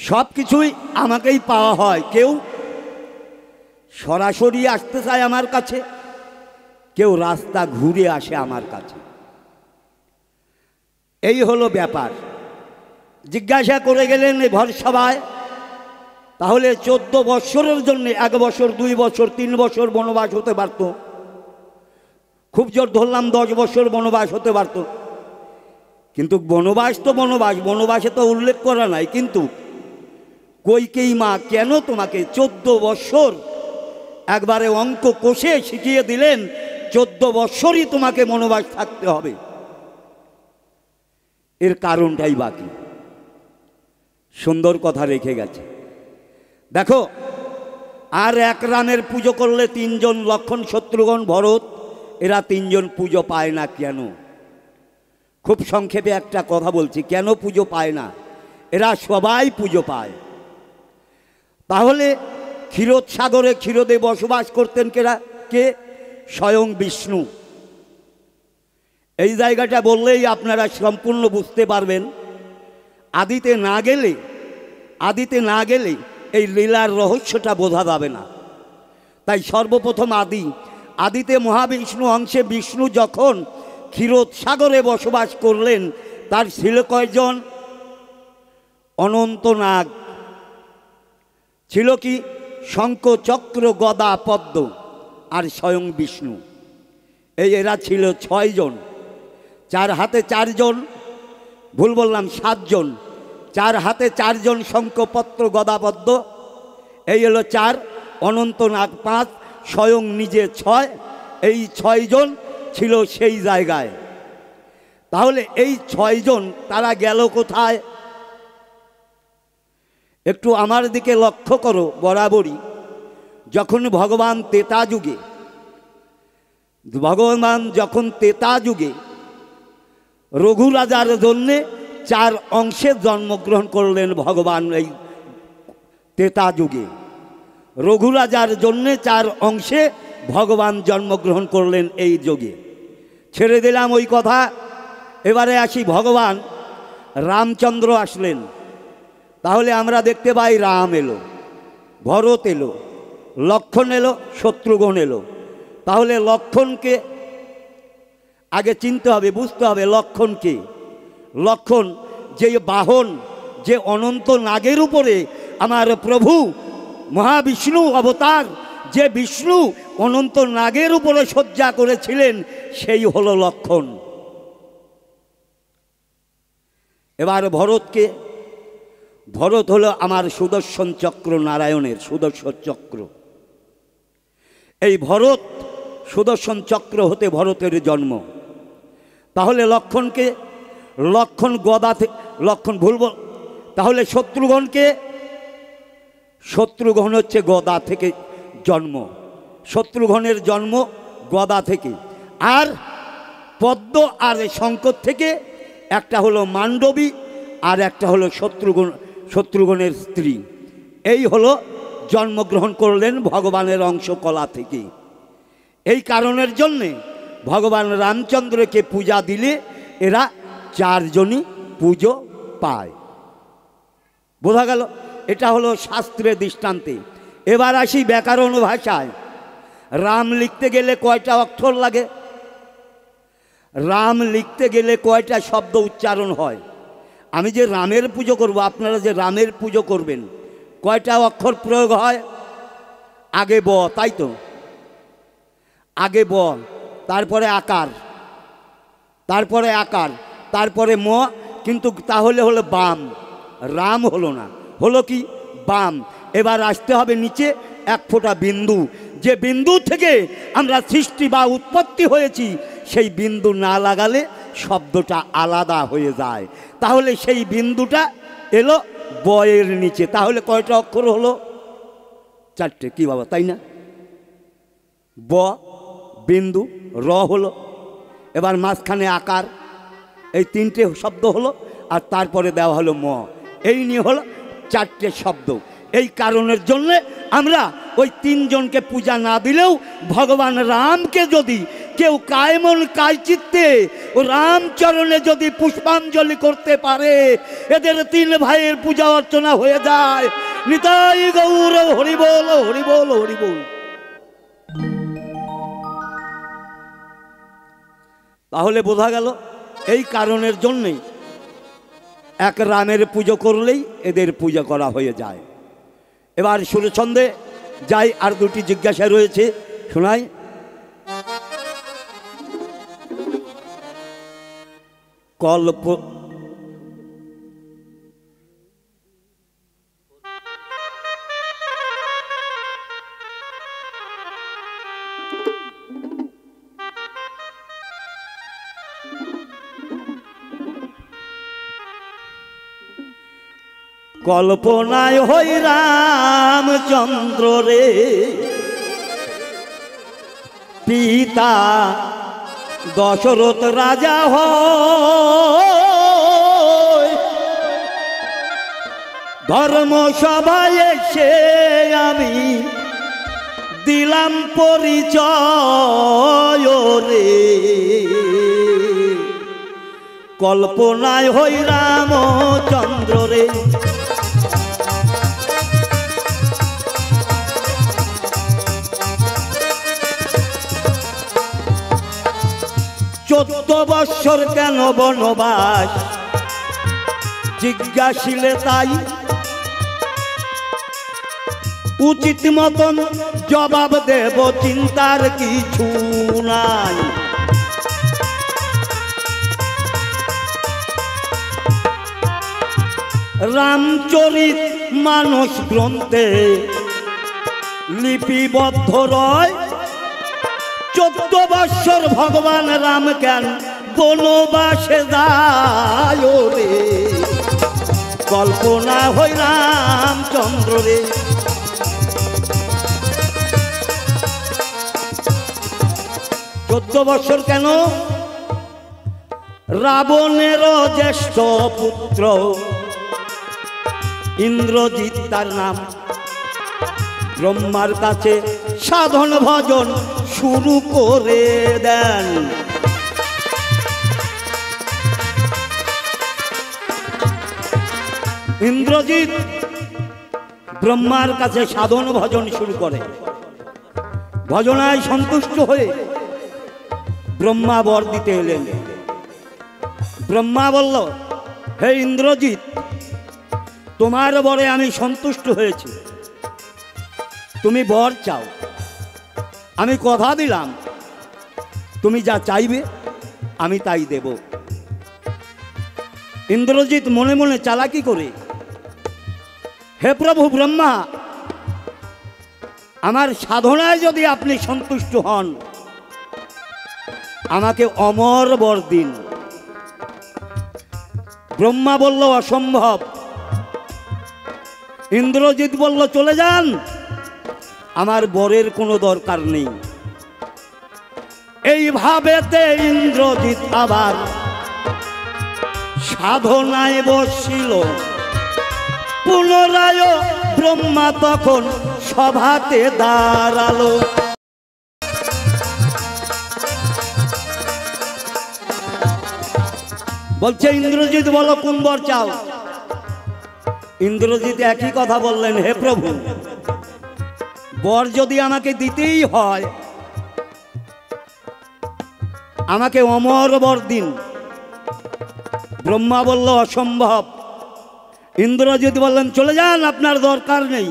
সব কিছুই আমাকেই পাওয়া হয়, কেউ সরাসরি আসতে চায় আমার কাছে, কেউ রাস্তা ঘুরে আসে আমার কাছে, এই হলো ব্যাপার। জিজ্ঞাসা করে গেলেন এই ভরসভায়, তাহলে 14 বৎসরের জন্য 1 বছর 2 বছর 3 বছর বনবাস হতে পারত, খুব জোর ধরলাম 10 বছর বনবাস হতে পারত, কিন্তু বনবাস তো বনবাস, বনবাসে তো উল্লেখ করা নাই। কিন্তু কৈকেয়ী মা কেন তোমাকে 14 বৎসর একবারে অঙ্ক কষে শিখিয়ে দিলেন 14 বৎসরই তোমাকে বনবাস থাকতে হবে, এর কারণটাই বাকি। সুন্দর কথা রেখে গেছে। দেখো, আর 1 রামের পুজো করলে 3 জন লক্ষণ, শত্রুঘ্ন, ভরত, এরা 3 জন পুজো পায় না কেন? খুব সংক্ষেপে একটা কথা বলছি, কেন পুজো পায় না, এরা সবাই পুজো পায়। তাহলে ক্ষীরোদ সাগরে, ক্ষীরোদে বসবাস করতেন কেরা, কে? স্বয়ং বিষ্ণু। এই জায়গাটা বললেই আপনারা সম্পূর্ণ বুঝতে পারবেন। আদিতে না গেলে এই লীলার রহস্যটা বোঝা যাবে না। তাই সর্বপ্রথম আদিতে মহাবিষ্ণু অংশে বিষ্ণু যখন ক্ষীরোদ সাগরে বসবাস করলেন, তার ছিল কয়জন? অনন্তনাগ ছিল, কি শঙ্খ, চক্র, গদা, পদ্ম, আর স্বয়ং বিষ্ণু, এই এরা ছিল 6 জন। 4 হাতে 4 জন, 7 জন, চার হাতে চারজন শঙ্খপত্র গদাবদ্ধ, এই হলো চার, অনন্তনাগ পাঁচ, স্বয়ং নিজে ছয়, এই ছয়জন ছিল সেই জায়গায়। তাহলে এই ছয়জন তারা গেল কোথায়? একটু আমার দিকে লক্ষ্য করো। বরাবরই যখন ভগবান তেতা যুগে, রঘু রাজার জন্যে চার অংশে জন্মগ্রহণ করলেন ভগবান, এই তেতা যুগে রঘু রাজার জন্যে চার অংশে ভগবান জন্মগ্রহণ করলেন এই যুগে। ছেড়ে দিলাম ওই কথা। এবারে আসি, ভগবান রামচন্দ্র আসলেন, তাহলে আমরা দেখতে পাই রাম এলো, ভরত এলো, লক্ষণ এলো, শত্রুঘ্ন এলো। তাহলে লক্ষণকে আগে চিনতে হবে, বুঝতে হবে লক্ষণকে। লক্ষণ যে বাহন, যে অনন্ত নাগের উপরে আমার প্রভু মহাবিষ্ণু অবতার, যে বিষ্ণু অনন্ত নাগের উপরে শয্যা করেছিলেন, সেই হলো লক্ষণ। এবার ভরতকে, ভরত হলো আমার সুদর্শন চক্র, নারায়ণের সুদর্শন চক্র। এই ভরত সুদর্শন চক্র হতে ভরতের জন্ম। তাহলে লক্ষণকে, লক্ষণ গদা থেকে, লক্ষণ ভুলব। তাহলে শত্রুঘ্নকে, শত্রুঘ্ন হচ্ছে গদা থেকে জন্ম, শত্রুঘ্নের জন্ম গদা থেকে। আর পদ্ম আর শঙ্কর থেকে, একটা হলো মান্ডবী আর একটা হলো শত্রুঘ্ন, শত্রুঘ্নের স্ত্রী। এই হলো জন্মগ্রহণ করলেন ভগবানের অংশকলা থেকে। এই কারণের জন্যে ভগবান রামচন্দ্রকে পূজা দিলে এরা চারজনই পুজো পায়। বোঝা গেল? এটা হলো শাস্ত্রের দৃষ্টান্তে। এবার আসি ব্যাকরণ ভাষায়। রাম লিখতে গেলে কয়টা অক্ষর লাগে? রাম লিখতে গেলে কয়টা শব্দ উচ্চারণ হয়? আমি যে রামের পুজো করব, আপনারা যে রামের পুজো করবেন, কয়টা অক্ষর প্রয়োগ হয়? আগে ব, তাই তো? আগে ব, তারপরে আকার, তারপরে আকার, তারপরে ম। কিন্তু তাহলে হলো বাম, রাম হলো না, হলো কি বাম। এবার আসতে হবে নিচে এক ফোঁটা বিন্দু, যে বিন্দু থেকে আমরা সৃষ্টি বা উৎপত্তি হয়েছি, সেই বিন্দু না লাগালে শব্দটা আলাদা হয়ে যায়। তাহলে সেই বিন্দুটা এলো বয়ের নিচে। তাহলে কয়টা অক্ষর হলো? চারটে, কি বাবা, তাই না? ব, বিন্দু, র হলো, এবার মাঝখানে আকার, এই তিনটে শব্দ হলো, আর তারপরে দেওয়া হলো ম। এই নিয়ে হলো চারটে শব্দ। এই কারণের জন্যে আমরা ওই তিনজনকে পূজা না দিলেও ভগবান রামকে যদি কেউ কায়মন কায়চিত্তে ও রামচরণে যদি পুষ্পাঞ্জলি করতে পারে, এদের তিন ভাইয়ের পূজা অর্চনা হয়ে যায়। নিতাই গৌর হরিবোল হরিবোল হরিবোল। তাহলে বোঝা গেল, এই কারণের জন্যেই এক রামের পুজো করলেই এদের পূজা করা হয়ে যায়। এবার সুরছন্দে যাই, আর দুটি জিজ্ঞাসা রয়েছে, শোনাই। কল্প কল্পনায় হই রামচন্দ্র রে পিতা দশরথ রাজা হয়, ধর্ম সভায় এসে আমি দিলাম পরিচয় রে। কল্পনায় হই রামচন্দ্র রে চোদ্দ বৎসর কেন বনবাস জিজ্ঞাসিলে তাই, উচিত মতন জবাব দেব চিন্তার কিছু নাই। রামচরিত মানস গ্রন্থে লিপিবদ্ধ রয় 14 বৎসর ভগবান রাম কেন বনবাসে যায় রে, কল্পনা হই রামচন্দ্র রে। চোদ্দ বৎসর কেন, রাবণের জ্যেষ্ঠ পুত্র ইন্দ্রজিৎ তার নাম, ব্রহ্মার কাছে সাধন ভজন শুরু করে দেন। ইন্দ্রজিৎ ব্রহ্মার কাছে সাধন ভজন শুরু করে, ভজনায় সন্তুষ্ট হয়ে ব্রহ্মা বর দিতে এলেন। ব্রহ্মা বলল, হে ইন্দ্রজিৎ, তোমার বরে আমি সন্তুষ্ট হয়েছি, তুমি বর চাও, আমি কথা দিলাম, তুমি যা চাইবে আমি তাই দেব। ইন্দ্রজিৎ মনে মনে চালাকি করে, হে প্রভু ব্রহ্মা, আমার সাধনায় যদি আপনি সন্তুষ্ট হন আমাকে অমর বর দিন। ব্রহ্মা বলল, অসম্ভব। ইন্দ্রজিৎ বলল, চলে যান, আমার বরের কোনো দরকার নেই। এইভাবেতে ইন্দ্রজিৎ আবার সাধনায় বসছিল। পুনরায় ব্রহ্মা তখন সভাতে দাঁড়ালো। বলছে, ইন্দ্রজিৎ বলো কোন বর চাও। ইন্দ্রজিৎ একই কথা বললেন, হে প্রভু, বর যদি আমাকে দিতেই হয় আমাকে অমর বর দিন। ব্রহ্মা বলল, অসম্ভব। ইন্দ্রজিৎ বললেন, চলে যান, আপনার দরকার নেই।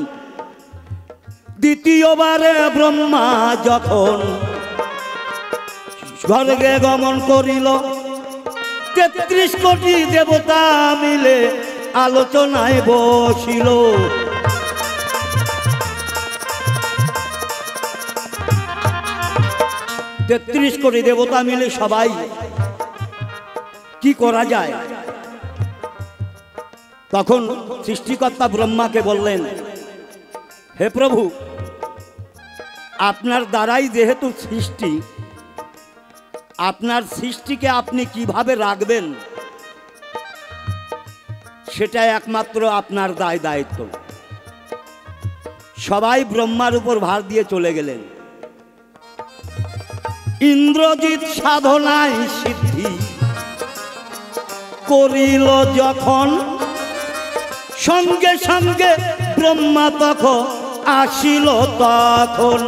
দ্বিতীয়বারে ব্রহ্মা যখন স্বর্গে গমন করিল, 33 কোটি দেবতা মিলে আলোচনায় বসিল। তেত্রিশ কোটি দেবতা মিলে সবাই কি করা যায়। তখন সৃষ্টিকর্তা ব্রহ্মাকে বললেন, হে প্রভু, আপনার দ্বারাই যেহেতু সৃষ্টি, আপনার সৃষ্টিকে আপনি কিভাবে রাখবেন সেটা একমাত্র আপনার দায়িত্ব। সবাই ব্রহ্মার উপর ভার দিয়ে চলে গেলেন। ইন্দ্রজিৎ সাধনায় সিদ্ধি করিল যখন, সঙ্গে সঙ্গে ব্রহ্মা তখন আসিল। তখন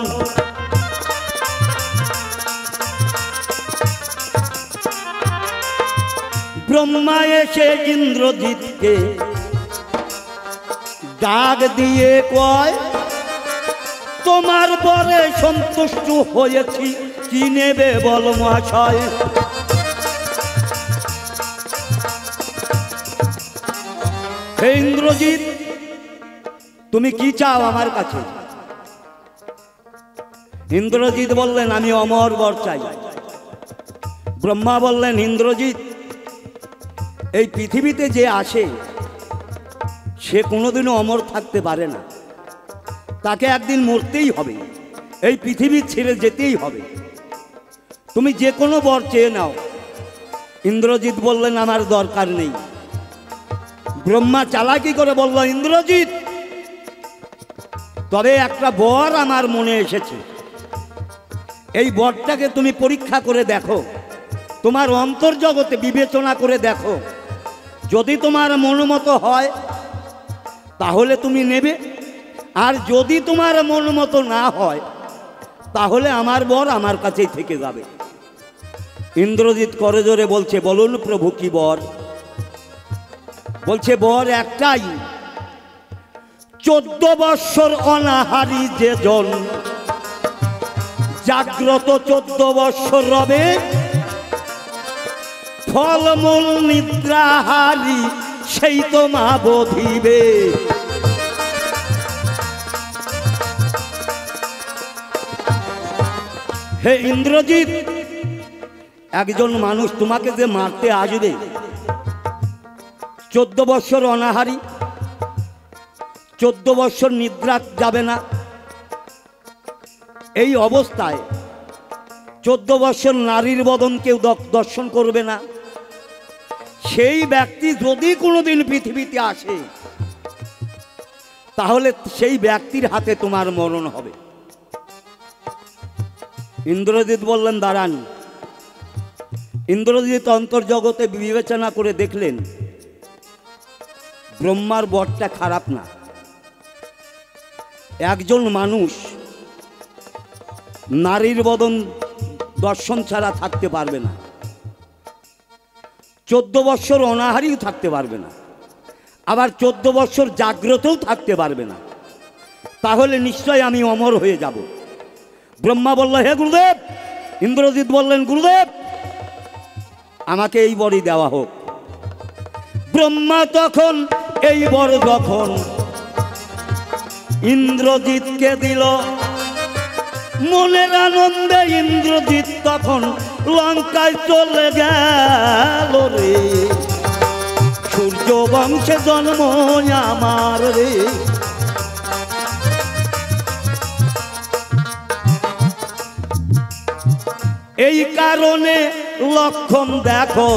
ব্রহ্মা এসে ইন্দ্রজিৎকে ডাক দিয়ে কয়, তোমার বরে সন্তুষ্ট হয়েছি, কি নেবে বল মহাশয়। হে ইন্দ্রজিৎ, তুমি কি চাও আমার কাছে। ইন্দ্রজিৎ বললেন, আমি অমর বর চাই। ব্রহ্মা বললেন, ইন্দ্রজিৎ, এই পৃথিবীতে যে আসে সে কোনোদিনও অমর থাকতে পারে না, তাকে একদিন মরতেই হবে, এই পৃথিবী ছেড়ে যেতেই হবে, তুমি যে কোনো বর চেয়ে নাও। ইন্দ্রজিৎ বললেন, আমার দরকার নেই। ব্রহ্মা চালাকি করে বলল, ইন্দ্রজিৎ, তবে একটা বর আমার মনে এসেছে, এই বরটাকে তুমি পরীক্ষা করে দেখো, তোমার অন্তর্জগতে বিবেচনা করে দেখো, যদি তোমার মনমতো হয় তাহলে তুমি নেবে, আর যদি তোমার মনমতো না হয় তাহলে আমার বর আমার কাছেই থেকে যাবে। ইন্দ্রজিৎ করে জোরে বলছে, বলুন প্রভু কি বর। বলছে, বর একটাই, 14 বৎসর অনাহারী যে জন জাগ্রত 14 বৎসর রবে, ফলমূল নিদ্রাহারী সেই তো মা বধিবে। হে ইন্দ্রজিৎ, একজন মানুষ তোমাকে যে মারতে আসবে, 14 বৎসর অনাহারী, 14 বৎসর নিদ্রা যাবে না, এই অবস্থায় 14 বৎসর নারীর বদন কেউ দর্শন করবে না, সেই ব্যক্তি যদি কোনোদিন পৃথিবীতে আসে তাহলে সেই ব্যক্তির হাতে তোমার মরণ হবে। ইন্দ্রজিৎ বললেন, দাঁড়ান। ইন্দ্রজিৎ অন্তর্জগতে বিবেচনা করে দেখলেন ব্রহ্মার বরটা খারাপ না। একজন মানুষ নারীর বদন দর্শন ছাড়া থাকতে পারবে না, 14 বৎসর অনাহারীও থাকতে পারবে না, আবার 14 বৎসর জাগ্রতও থাকতে পারবে না, তাহলে নিশ্চয় আমি অমর হয়ে যাব। ব্রহ্মা বলল, হে গুরুদেব। ইন্দ্রজিৎ বললেন, গুরুদেব আমাকে এই বরই দেওয়া হোক। ব্রহ্মা তখন এই বর যখন ইন্দ্রজিৎকে দিল মনের আনন্দে, ইন্দ্রজিৎ তখন লঙ্কায় চলে গেল রে। সূর্য বংশে জন্ম আমার রে, এই কারণে লক্ষণ দেখো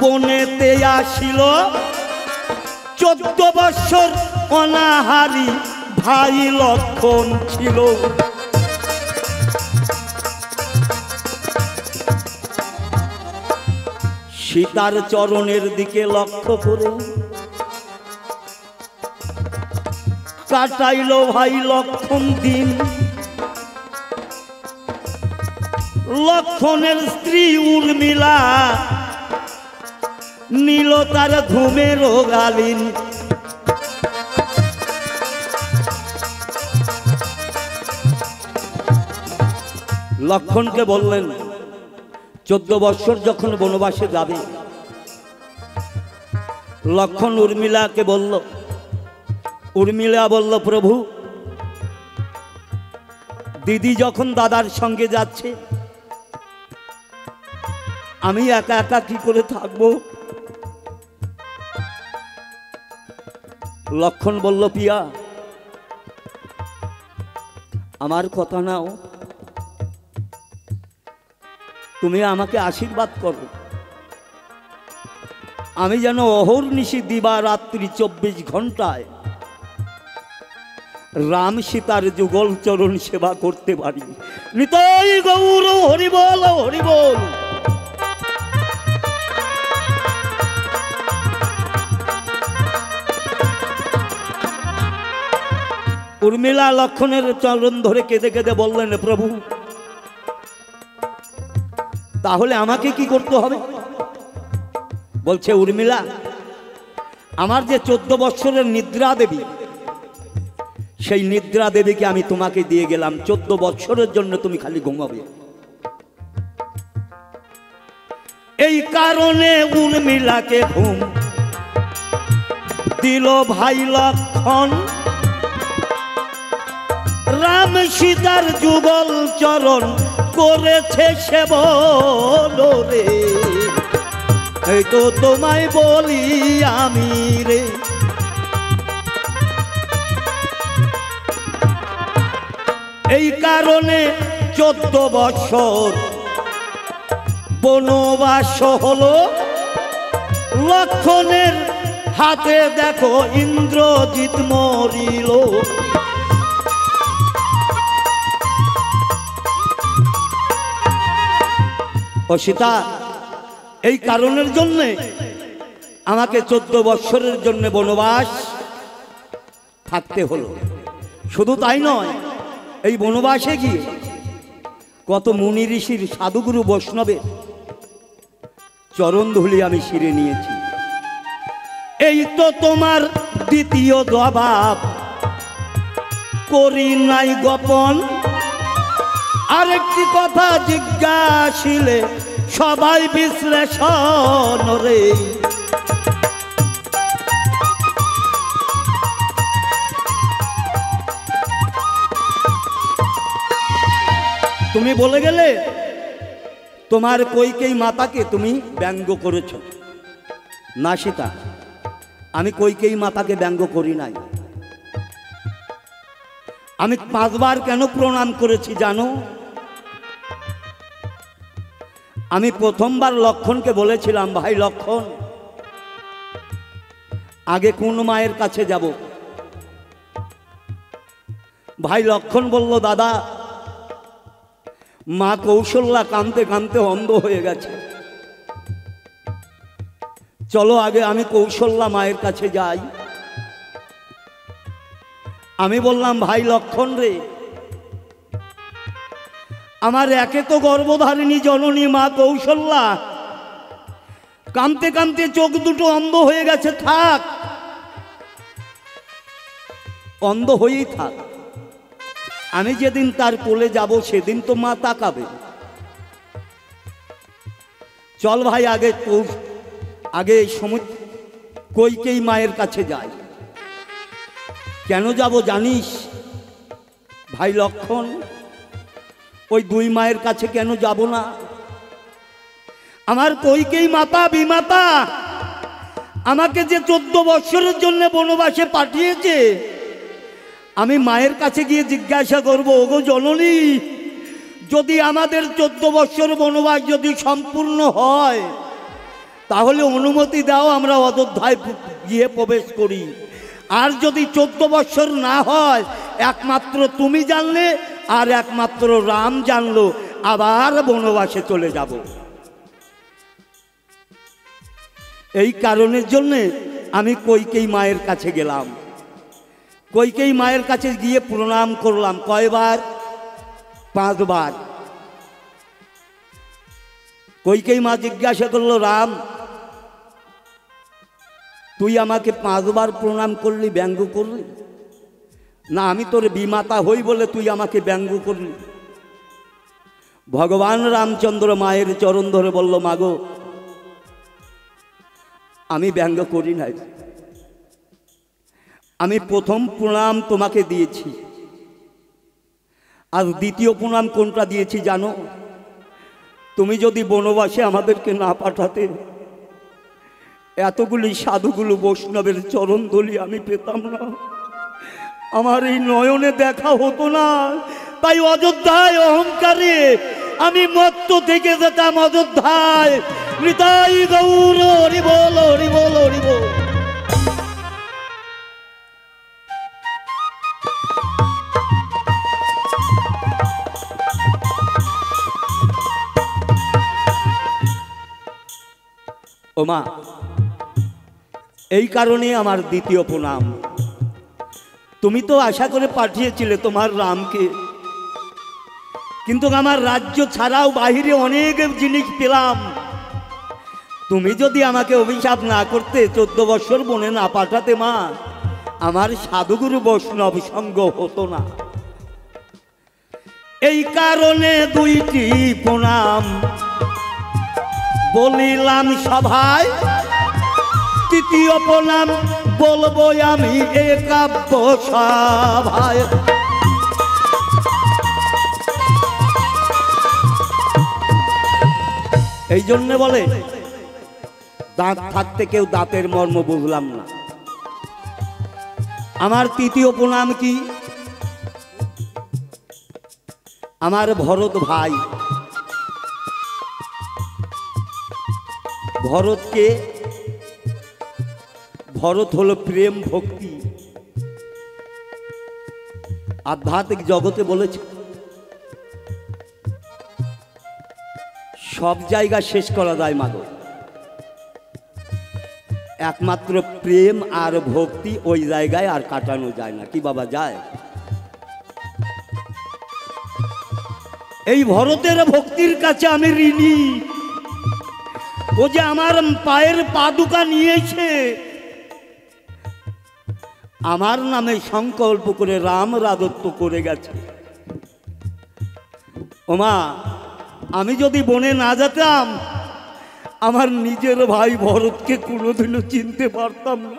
বনেতে আসিল 14 বৎসর অনাহারী ভাই লক্ষণ ছিল। সীতার চরণের দিকে লক্ষ্য করে কাটাইল ভাই লক্ষণ দিন। লক্ষণের স্ত্রী উর্মিলা নীল তার ঘুমের গালিন। লক্ষণকে বললেন, 14 বৎসর যখন বনবাসে যাবে, লক্ষণ উর্মিলাকে বলল। উর্মিলা বলল, প্রভু, দিদি যখন দাদার সঙ্গে যাচ্ছে আমি একা একা কি করে থাকবো? লক্ষণ বলল, পিয়া আমার কথা নাও, তুমি আমাকে আশীর্বাদ করো, আমি যেন অহর্নিশি দিবারাত্রি 24 ঘন্টায় রাম সীতার যুগল চরণ সেবা করতে পারি। নিতাই গৌর হরি বল হরি বল। উর্মিলা লক্ষণের চরণ ধরে কেঁদে কেঁদে বললেন, প্রভু তাহলে আমাকে কি করতে হবে? বলছে উর্মিলা, আমার যে 14 বৎসরের নিদ্রা দেবী, সেই নিদ্রা দেবীকে আমি তোমাকে দিয়ে গেলাম, 14 বৎসরের জন্য তুমি খালি ঘুমাবে। এই কারণে উর্মিলাকে ঘুম দিল ভাই লক্ষণ। রাম সীতার যুগল চরণ করেছে সে বলো রে, এই তো তোমায় বলি আমি রে। এই কারণে 14 বৎসর বনবাস হলো। লক্ষণের হাতে দেখো ইন্দ্রজিৎ মরিল। ও সীতা, এই কারণের জন্যে আমাকে 14 বৎসরের জন্য বনবাস থাকতে হলো। শুধু তাই নয়, এই বনবাসে গিয়ে কত মুনি ঋষির, সাধুগুরু বৈষ্ণবের চরণধুলি আমি শিরে নিয়েছি। এই তো তোমার দ্বিতীয় জবাব করি নাই গোপন। আরেকটি কথা জিজ্ঞাসিলে সবাই বিশ্লেষণ রে, তুমি বলে গেলে তোমার কৈকেয়ী মাতাকে তুমি ব্যঙ্গ করেছ। না সীতা, আমি কৈকেয়ী মাতাকে ব্যঙ্গ করি নাই। আমি 5 বার কেন প্রণাম করেছি জানো? আমি প্রথমবার লক্ষণকে বলেছিলাম, ভাই লক্ষণ, আগে কোন মায়ের কাছে যাব? ভাই লক্ষণ বলল, দাদা মা কৌশল্যা কাঁদতে কাঁদতে অন্ধ হয়ে গেছে, চলো আগে আমি কৌশল্যা মায়ের কাছে যাই। আমি বললাম, ভাই লক্ষণ রে, আমার একে তো গর্ভধারিণী জননী মা কৌশল্যা কাঁদতে কাঁদতে চোখ দুটো অন্ধ হয়ে গেছে, থাক, অন্ধ হয়েই থাক, আমি যেদিন তার কোলে যাব সেদিন তো মা তাকাবে, চল ভাই আগে কৈকেয়ী মায়ের কাছে যাই। কেন যাব জানিস ভাই লক্ষণ? ওই 2 মায়ের কাছে কেন যাব না? আমার কৈকেয়ী মাতা বিমাতা আমাকে যে 14 বছরের জন্য বনবাসে পাঠিয়েছে, আমি মায়ের কাছে গিয়ে জিজ্ঞাসা করব, ওগো জননী, যদি আমাদের 14 বছর বনবাস যদি সম্পূর্ণ হয় তাহলে অনুমতি দাও আমরা অযোধ্যায় গিয়ে প্রবেশ করি, আর যদি 14 বছর না হয় একমাত্র তুমি জানলে আর একমাত্র রাম জানলো, আবার বনবাসে চলে যাব। এই কারণের জন্যে আমি কৈকেয়ী মায়ের কাছে গেলাম। কৈকেয়ী মায়ের কাছে গিয়ে প্রণাম করলাম। কয়বার? 5 বার। কৈকেয়ী মা জিজ্ঞাসা করলো, রাম তুই আমাকে 5 বার প্রণাম করলি, ব্যঙ্গ করলি না? আমি তোর বিমাতা হই বলে তুই আমাকে ব্যঙ্গ করলি? ভগবান রামচন্দ্র মায়ের চরণ ধরে বলল, মাগো আমি ব্যঙ্গ করি নাই, আমি প্রথম প্রণাম তোমাকে দিয়েছি, আর দ্বিতীয় প্রণাম কোনটা দিয়েছি জানো? তুমি যদি বনবাসে আমাদেরকে না পাঠাতে এতগুলি সাধুগুলো বৈষ্ণবের চরণ ধুলি আমি পেতাম না, আমার এই নয়নে দেখা হতো না, তাই অযোধ্যায় অহংকারে আমি মত্ত থেকে যেতাম, অযোধ্যায় নিতাই গৌর হরি বল হরি বল হরি বল। ও মা, এই কারণে আমার দ্বিতীয় প্রণাম। তুমি তো আশা করে পাঠিয়েছিলে তোমার রামকে, কিন্তু আমার রাজ্য ছাড়াও বাহিরে অনেক জিনিস পেলাম, তুমি যদি আমাকে অভিশাপ না করতে, 14 বছর বনে না পাঠাতে মা, আমার সাধুগুরু বৈষ্ণব সঙ্গ হতো না। এই কারণে 2টি প্রণাম বলিলাম সভায়, তৃতীয় প্রণাম বলবো আমি একাব্য সভায়। এই জন্য বলে দাঁত থাকতে কেউ দাঁতের মর্ম বুঝলাম না। আমার তৃতীয় প্রণাম কি? আমার ভরত ভাই, ভরতকে, ভরত হলো প্রেম ভক্তি, আধ্যাত্মিক জগতে বলেছে সব জায়গা শেষ করা যায় মাগো, একমাত্র প্রেম আর ভক্তি ওই জায়গায় আর কাটানো যায় না, কি বাবা যায়? এই ভরতের ভক্তির কাছে আমি ঋণী। ও যে আমার পায়ের পাদুকা নিয়েছে, আমার নামে সংকল্প করে রাম রাজত্ব করে গেছে। ওমা, আমি যদি বনে না যেতাম আমার নিজের ভাই ভরতকে কোনোদিনও চিনতে পারতাম না।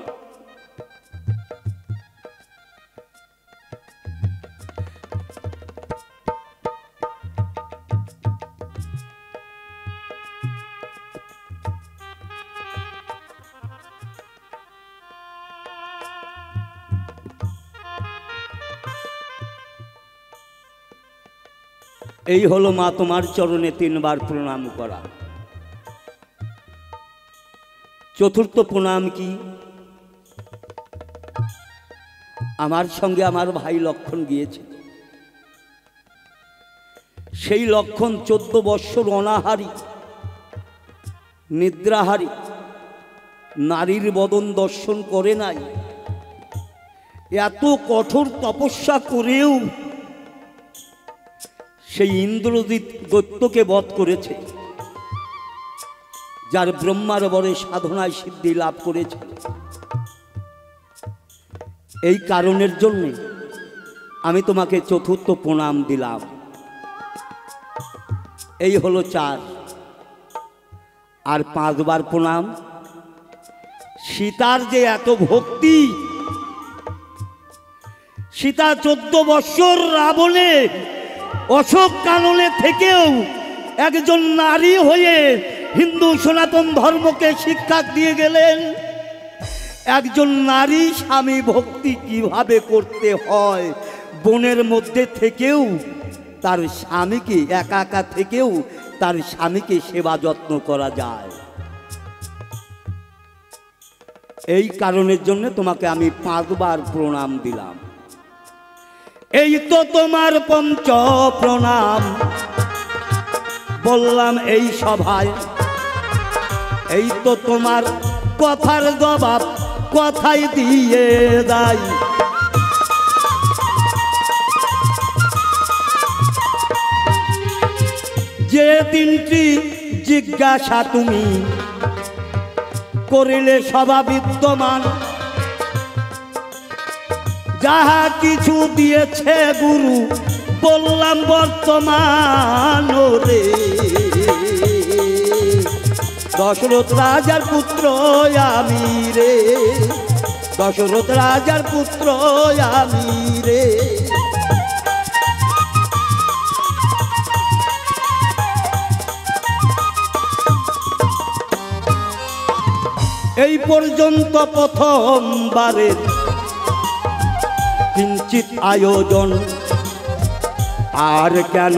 এই হলো মা তোমার চরণে তিনবার প্রণাম করা। চতুর্থ প্রণাম কি? আমার সঙ্গে আমার ভাই লক্ষণ গিয়েছে। সেই লক্ষণ 14 বৎসর অনাহারী নিদ্রাহারী নারীর বদন দর্শন করে নাই। এত কঠোর তপস্যা করেও সেই ইন্দ্রজিৎ দৈত্যকে বধ করেছে, যার ব্রহ্মার বরে সাধনায় সিদ্ধি লাভ করেছে। এই কারণের জন্য আমি তোমাকে চতুর্থ প্রণাম দিলাম। এই হলো 4। আর 5বার প্রণাম। সীতার যে এত ভক্তি, সীতা 14 বৎসর রাবণে অশোক কাননে থেকেও একজন নারী হয়ে হিন্দু সনাতন ধর্মকে শিক্ষা দিয়ে গেলেন। একজন নারী স্বামী ভক্তি কিভাবে করতে হয়, বনের মধ্যে থেকেও তার স্বামীকে একা থেকেও তার স্বামীকে সেবা যত্ন করা যায়। এই কারণের জন্য তোমাকে আমি 5বার প্রণাম দিলাম। এই তো তোমার 5ম প্রণাম বললাম এই সভায়। এই তো তোমার কথার জবাব কথাই দিয়ে যাই। যে 3টি জিজ্ঞাসা তুমি করিলে সভা বিদ্যমান, যাহা কিছু দিয়েছে গুরু বললাম বর্তমান। রে দশরথ রাজার পুত্র আমি রে, দশরথ রাজার পুত্র আমি রে, এই পর্যন্ত প্রথমবারের কিঞ্চিত আয়োজন। আর কেন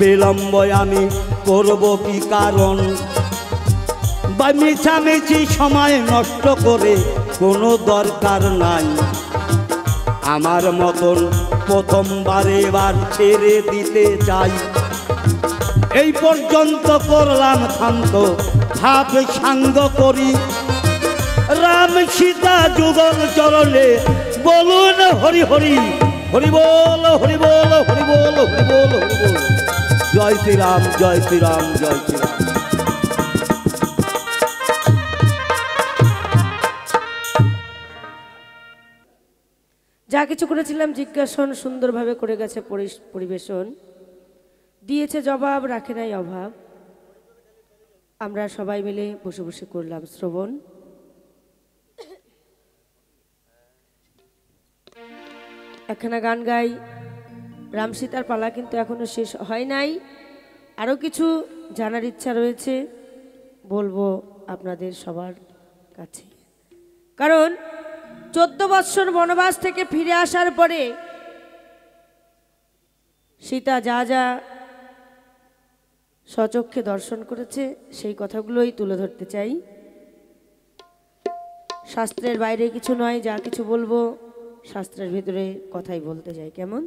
বিলম্ব আমি করব কি কারণ, বা মিছামিছি সময় নষ্ট করে কোনো দরকার নাই। আমার মতন প্রথমবারে এবার ছেড়ে দিতে চাই। এই পর্যন্ত করলাম শান্ত ভাব সাঙ্গ করি। রাম সীতা যুগল চরণে বলুন হরি হরি, হরি বল হরি বল হরি বল হরি বল হরি বল। জয় শ্রী রাম, জয় শ্রী রাম, জয় শ্রী রাম। যা কিছু করেছিলাম জিজ্ঞাসন সুন্দরভাবে করে গেছে পরিবেশন, দিয়েছে জবাব রাখে নাই অভাব। আমরা সবাই মিলে বসে বসে করলাম শ্রবণ। একখানা গান গাই। রাম সীতার পালা কিন্তু এখনো শেষ হয় নাই, আরও কিছু জানার ইচ্ছা রয়েছে, বলবো আপনাদের সবার কাছে। কারণ 14 বৎসর বনবাস থেকে ফিরে আসার পরে সীতা যা যা স্বচক্ষে দর্শন করেছে সেই কথাগুলোই তুলে ধরতে চাই। শাস্ত্রের বাইরে কিছু নয়, যা কিছু বলবো শাস্ত্রের ভিতরে কথাই বলতে চাই। কেমন?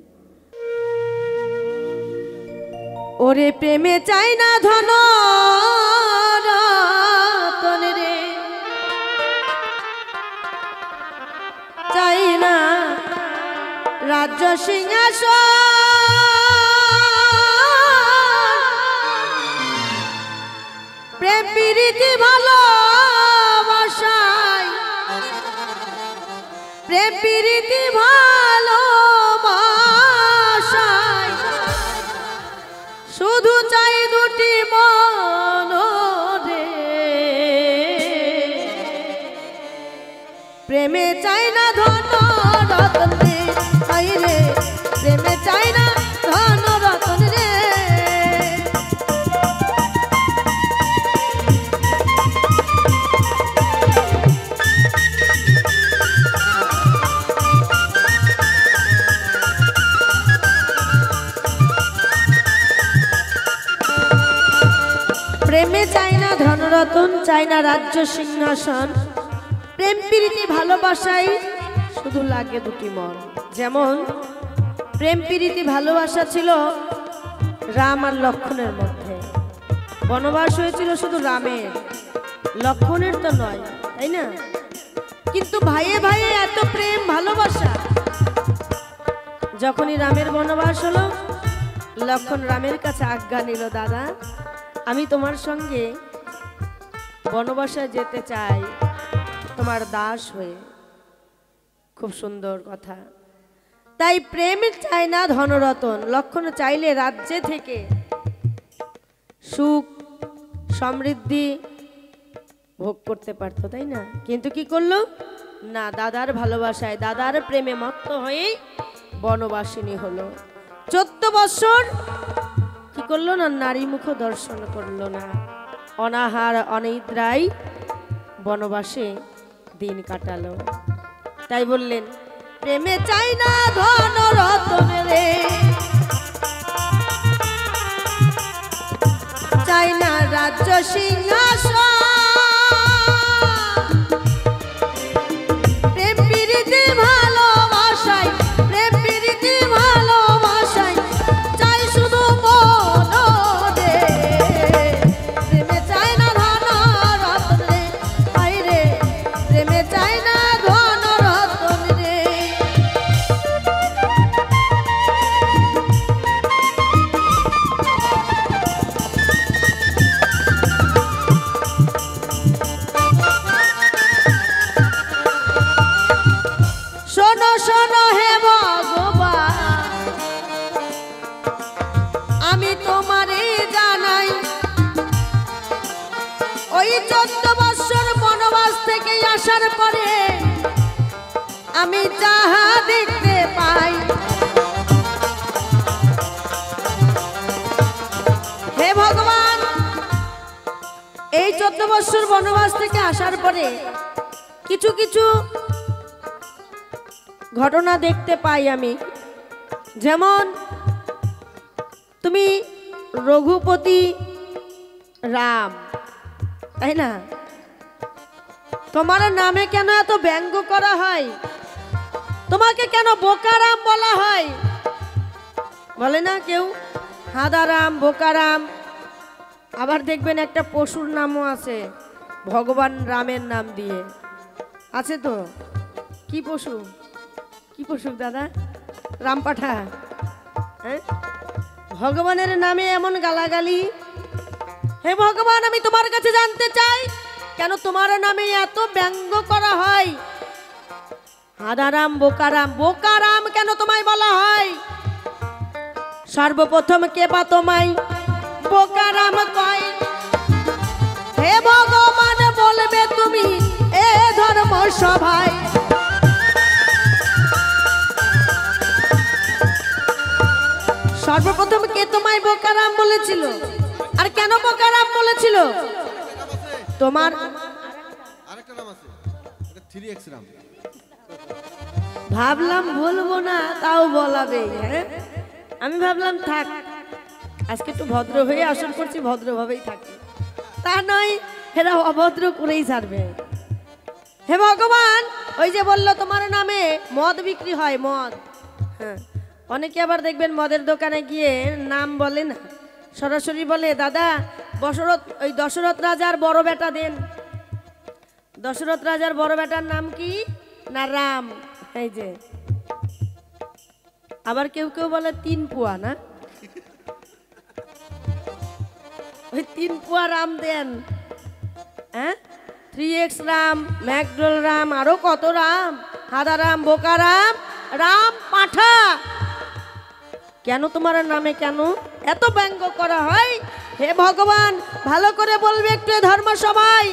ওরে প্রেমে চাই না ধন রতন রে, চাই না রাজ্য সিংহাসন, প্রেম প্রীতি ভালো প্রেম প্রীতি ভালোবাসায়, শুধু চাই 2টি মন রে। প্রেমে চাই না ধন রতন রে, চাই রে প্রেমে চাই না ধন রতন রে। প্রেমে চাই না ধনরতন, চাই না রাজ্য সিংহাসন, প্রেম প্রীতি ভালোবাসাই শুধু লাগে দুটি মন। যেমন প্রেম প্রীতি ভালোবাসা ছিল রাম আর লক্ষ্মণের মধ্যে, বনবাস হয়েছিল শুধু রামের, লক্ষ্মণের তো নয়, তাই না? কিন্তু ভাইয়ে ভাইয়ে এত প্রেম ভালোবাসা। যখনই রামের বনবাস হলো, লক্ষ্মণ রামের কাছে আজ্ঞা নিল, দাদা আমি তোমার সঙ্গে বনবাসে যেতে চাই তোমার দাস হয়ে। খুব সুন্দর কথা। তাই প্রেম চায় না ধনরতন, লক্ষ্মণ চাইলে রাজ্যে থেকে সুখ সমৃদ্ধি ভোগ করতে পারত, তাই না? কিন্তু কি করলো না, দাদার ভালোবাসায় দাদার প্রেমে মত্ত হয়েই বনবাসিনী হলো। 14 বছর কি করলো না, নারী মুখ দর্শন করলো না, অনাহার অনিদ্রায় বনবাসে দিন কাটালো। তাই বললেন, প্রেমে চাই না ধন রতন রে, চাই না রাজ্য সিংহাসন, প্রেম প্রীতি ভালোবাসায়, প্রেম প্রীতি ভালোবাসায় চাই শুধু মন রে। প্রেমে চাই না ধন রতন রে, আই রে প্রেমে চাই না ধন রতন রে। আসার পরে আমি যাহা দেখতে পাই, হে ভগবান, এই 14 বছর বনবাস থেকে আসার পরে কিছু কিছু ঘটনা দেখতে পাই আমি। যেমন তুমি রঘুপতি রাম, তাই না? তোমার নামে কেন এত ব্যঙ্গ করা হয়, তোমাকে কেন বোকারাম বলা হয়, বলে না কেউ? হাদারাম, বোকারাম। আবার দেখবেন একটা পশুর নামও আছে ভগবান রামের নাম দিয়ে, আছে তো? কি পশু, কি পশু দাদা? রামপাঠা। হ্যাঁ, ভগবানের নামে এমন গালাগালি। হে ভগবান, আমি তোমার কাছে জানতে চাই কেন তোমার নামে এত ব্যঙ্গ করা হয়? হাদারাম, বোকারাম, বোকারাম কেন তোমায় বলা হয়? সর্বপ্রথম কে বা তোমায় বোকারাম কয়? হে ভগবান, বলবে তুমি এ ধর্ম সভায়, সর্বপ্রথম কে তোমায় বোকারাম বলেছিল? আর কেন বোকারাম বলেছিল? তোমার আরেকটা নাম আছে, এটা 3x রাম। ভাবলাম বলবো না, তাও বলাবে। হ্যাঁ, আমি ভাবলাম থাক, আজকে একটু ভদ্র হয়ে আসন করছি, ভদ্রভাবেই থাকি, তা নয় এরা অভদ্র করেই ছাড়বে। হে ভগবান, ওই যে বললো তোমার নামে মদ বিক্রি হয়, মদ। হ্যাঁ, অনেকে আবার দেখবেন মদের দোকানে গিয়ে নাম বলে না, সরাসরি বলে, দাদা বসরত, ওই দশরথ রাজার বড় বেটা দেন। দশরথ রাজার বড় বেটার নাম কি না, রাম। এই যে আবার কেউ কেউ বলে 3 পুয়া, না ওই 3 পুয়া রাম দেন। হ্যাঁ, 3x রাম, ম্যাকডোল রাম, আরো কত রাম, হাদারাম, বোকারাম, রাম পাঠা। কেন তোমার নামে কেন এত ব্যঙ্গ করা হয়? হে ভগবান, ভালো করে বলবে একটু ধর্ম সবাই,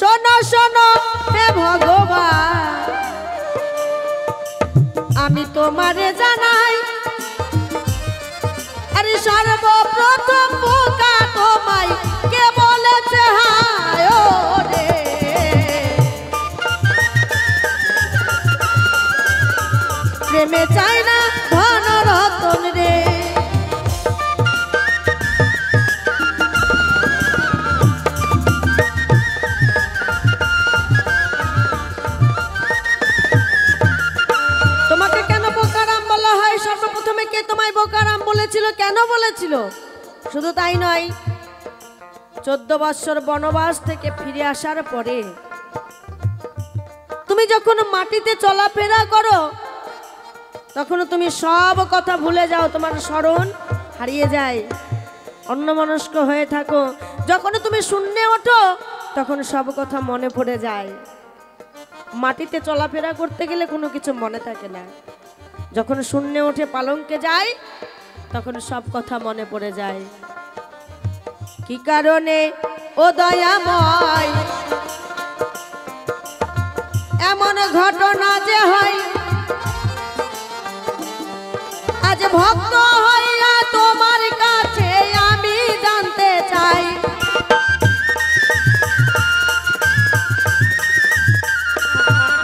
শোনো শোনো। হে ভগবান, আমি তোমারে জানাই, আরে সর্বপ্রথম বোকা তোমায় কে বলেছে? হায় রে, প্রেমে চাই না ধন রতন রে, চলেছিল। শুধু তাই নয়, 14 বৎসর বনবাস থেকে ফিরে আসার পরে তুমি যখন মাটিতে চলাফেরা করো তখন তুমি সব কথা ভুলে যাও, তোমার স্মরণ হারিয়ে যায়, অন্যমনস্ক হয়ে থাকো। যখন তুমি শূন্যে ওঠো তখন সব কথা মনে পড়ে যায়। মাটিতে চলাফেরা করতে গেলে কোনো কিছু মনে থাকে না, যখন শূন্যে ওঠে পালঙ্কে যায় তখন সব কথা মনে পড়ে যায়। কি কারণে ও দয়াময় এমন ঘটনা যে হয়, আজ ভক্ত হইয়া তোমার কাছে আমি জানতে চাই।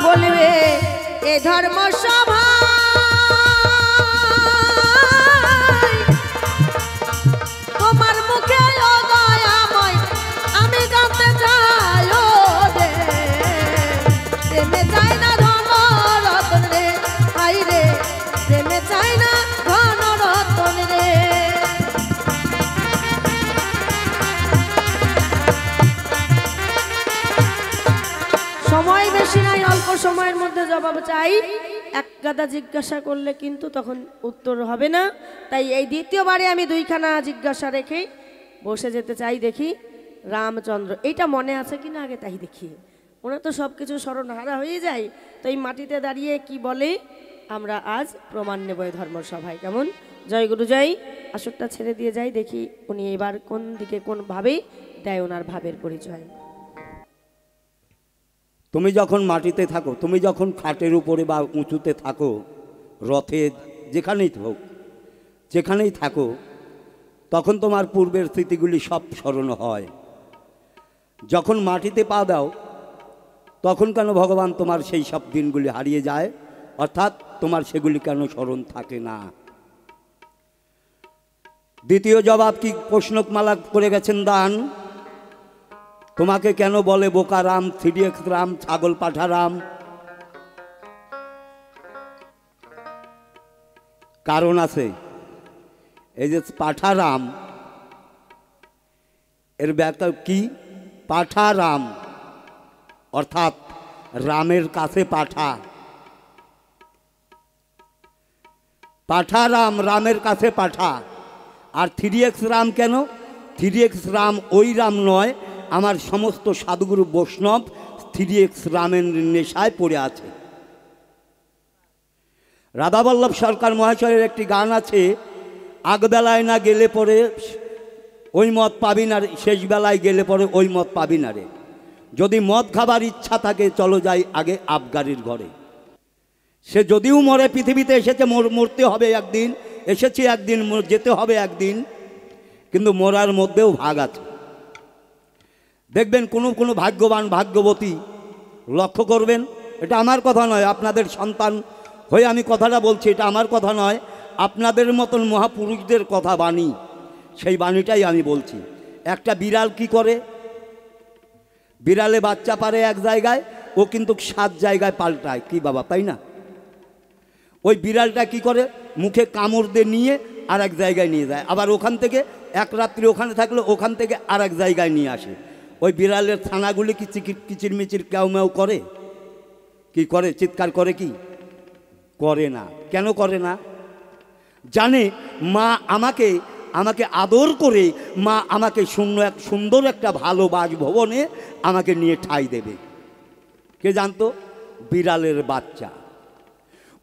বলবে এ ধর্ম সভা সময়ের মধ্যে জবাব চাই, এক গাদা জিজ্ঞাসা করলে কিন্তু তখন উত্তর হবে না। তাই এই দ্বিতীয়বারে আমি দুইখানা জিজ্ঞাসা রেখে বসে যেতে চাই। দেখি রামচন্দ্র এইটা মনে আছে কিনা আগে তাই দেখি। ওনার তো সব কিছু স্মরণহারা হয়ে যায়। তো এই মাটিতে দাঁড়িয়ে কি বলে আমরা আজ প্রমাণ নেব এই ধর্মসভায়। কেমন? জয় গুরু জয়। আসরটা ছেড়ে দিয়ে যাই, দেখি উনি এবার কোন দিকে কোনভাবে দেয় ওনার ভাবের পরিচয়। তুমি যখন মাটিতে থাকো, তুমি যখন খাটের উপরে বা উঁচুতে থাকো, রথে যেখানেই হোক, যেখানেই থাকো, তখন তোমার পূর্বের স্মৃতিগুলি সব স্মরণ হয়। যখন মাটিতে পা দাও তখন কেন ভগবান তোমার সেই সব দিনগুলি হারিয়ে যায়, অর্থাৎ তোমার সেগুলি কেন স্মরণ থাকে না? দ্বিতীয় জবাব কি প্রশ্নমালা করে গেছেন দান। তোমাকে কেন বলে বোকা রাম, থিডিয়েক রাম, ছাগল পাঠা রাম? কারণ আছে। এই যে পাঠা রাম, এর ব্যাখ্যা কি? পাঠা রাম অর্থাৎ রামের কাছে পাঠা। পাঠা রাম, রামের কাছে পাঠা। আর থিডিয়েক রাম কেন? থিডিয়েক রাম ওই রাম নয়, আমার সমস্ত সাধুগুরু বৈষ্ণব থ্রিএক্স রামের নেশায় পড়ে আছে। রাধাবল্লভ সরকার মহাশয়ের একটি গান আছে, আগবেলায় না গেলে পরে ওই মদ পাবি না রে, শেষ বেলায় গেলে পরে ওই মদ পাবি না রে, যদি মদ খাবার ইচ্ছা থাকে চলো যাই আগে আবগারির ঘরে। সে যদিও মরে, পৃথিবীতে এসেছে, মরতে হবে একদিন, এসেছি একদিন, যেতে হবে একদিন, কিন্তু মরার মধ্যেও ভাগ আছে। দেখবেন কোনো কোনো ভাগ্যবান ভাগ্যবতী লক্ষ্য করবেন, এটা আমার কথা নয়, আপনাদের সন্তান হয়ে আমি কথাটা বলছি, এটা আমার কথা নয়, আপনাদের মতন মহাপুরুষদের কথা, বাণী, সেই বাণীটাই আমি বলছি। একটা বিড়াল কি করে? বিড়ালে বাচ্চা পারে এক জায়গায়, ও কিন্তু 7 জায়গায় পাল্টায়, কি বাবা, তাই না? ওই বিড়ালটা কি করে? মুখে কামড় দিয়ে নিয়ে আর এক জায়গায় নিয়ে যায়, আবার ওখান থেকে এক রাত্রি ওখানে থাকলে ওখান থেকে আর এক জায়গায় নিয়ে আসে। ওই বিড়ালের ছানাগুলি কি কিচিরমিচির কেউমেউ করে? কি করে? চিৎকার করে কি? করে না। কেন করে না? জানে মা আমাকে আমাকে আদর করে, মা আমাকে সুন্দর একটা ভালো বাসভবনে আমাকে নিয়ে ঠাঁই দেবে। কে জানতো? বিড়ালের বাচ্চা।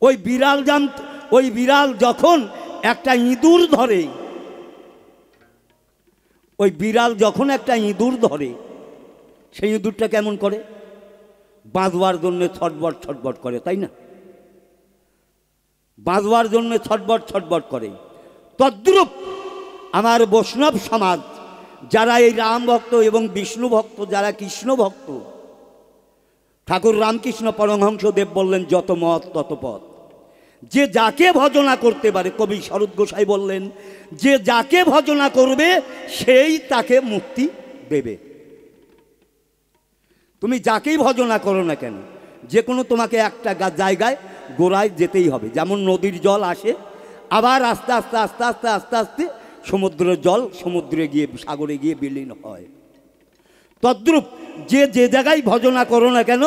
ওই বিড়াল জানত। ওই বিড়াল যখন একটা ইঁদুর ধরে, সেই ইঁদুরটা কেমন করে? বাঁধবার জন্য ছটবট ছটবট করে, তাই না? বাঁধবার জন্য ছটবট ছটবট করে। তদ্রূপ আমার বৈষ্ণব সমাজ, যারা এই রাম ভক্ত এবং বিষ্ণু ভক্ত, যারা কৃষ্ণ ভক্ত, ঠাকুর রামকৃষ্ণ পরমহংসদেব বললেন যত মত তত পথ, যে যাকে ভজনা করতে পারে, কবি শরৎ গোসাই বললেন যে যাকে ভজনা করবে সেই তাকে মুক্তি দেবে। তুমি যাকেই ভজনা করো না কেন, যে কোনো তোমাকে একটা জায়গায় গোড়ায় যেতেই হবে। যেমন নদীর জল আসে, আবার আস্তে আস্তে আস্তে আস্তে আস্তে আস্তে সমুদ্রের জল সমুদ্রে গিয়ে সাগরে গিয়ে বিলীন হয়। তদ্রূপ যে যে জায়গায় ভজনা করো না কেন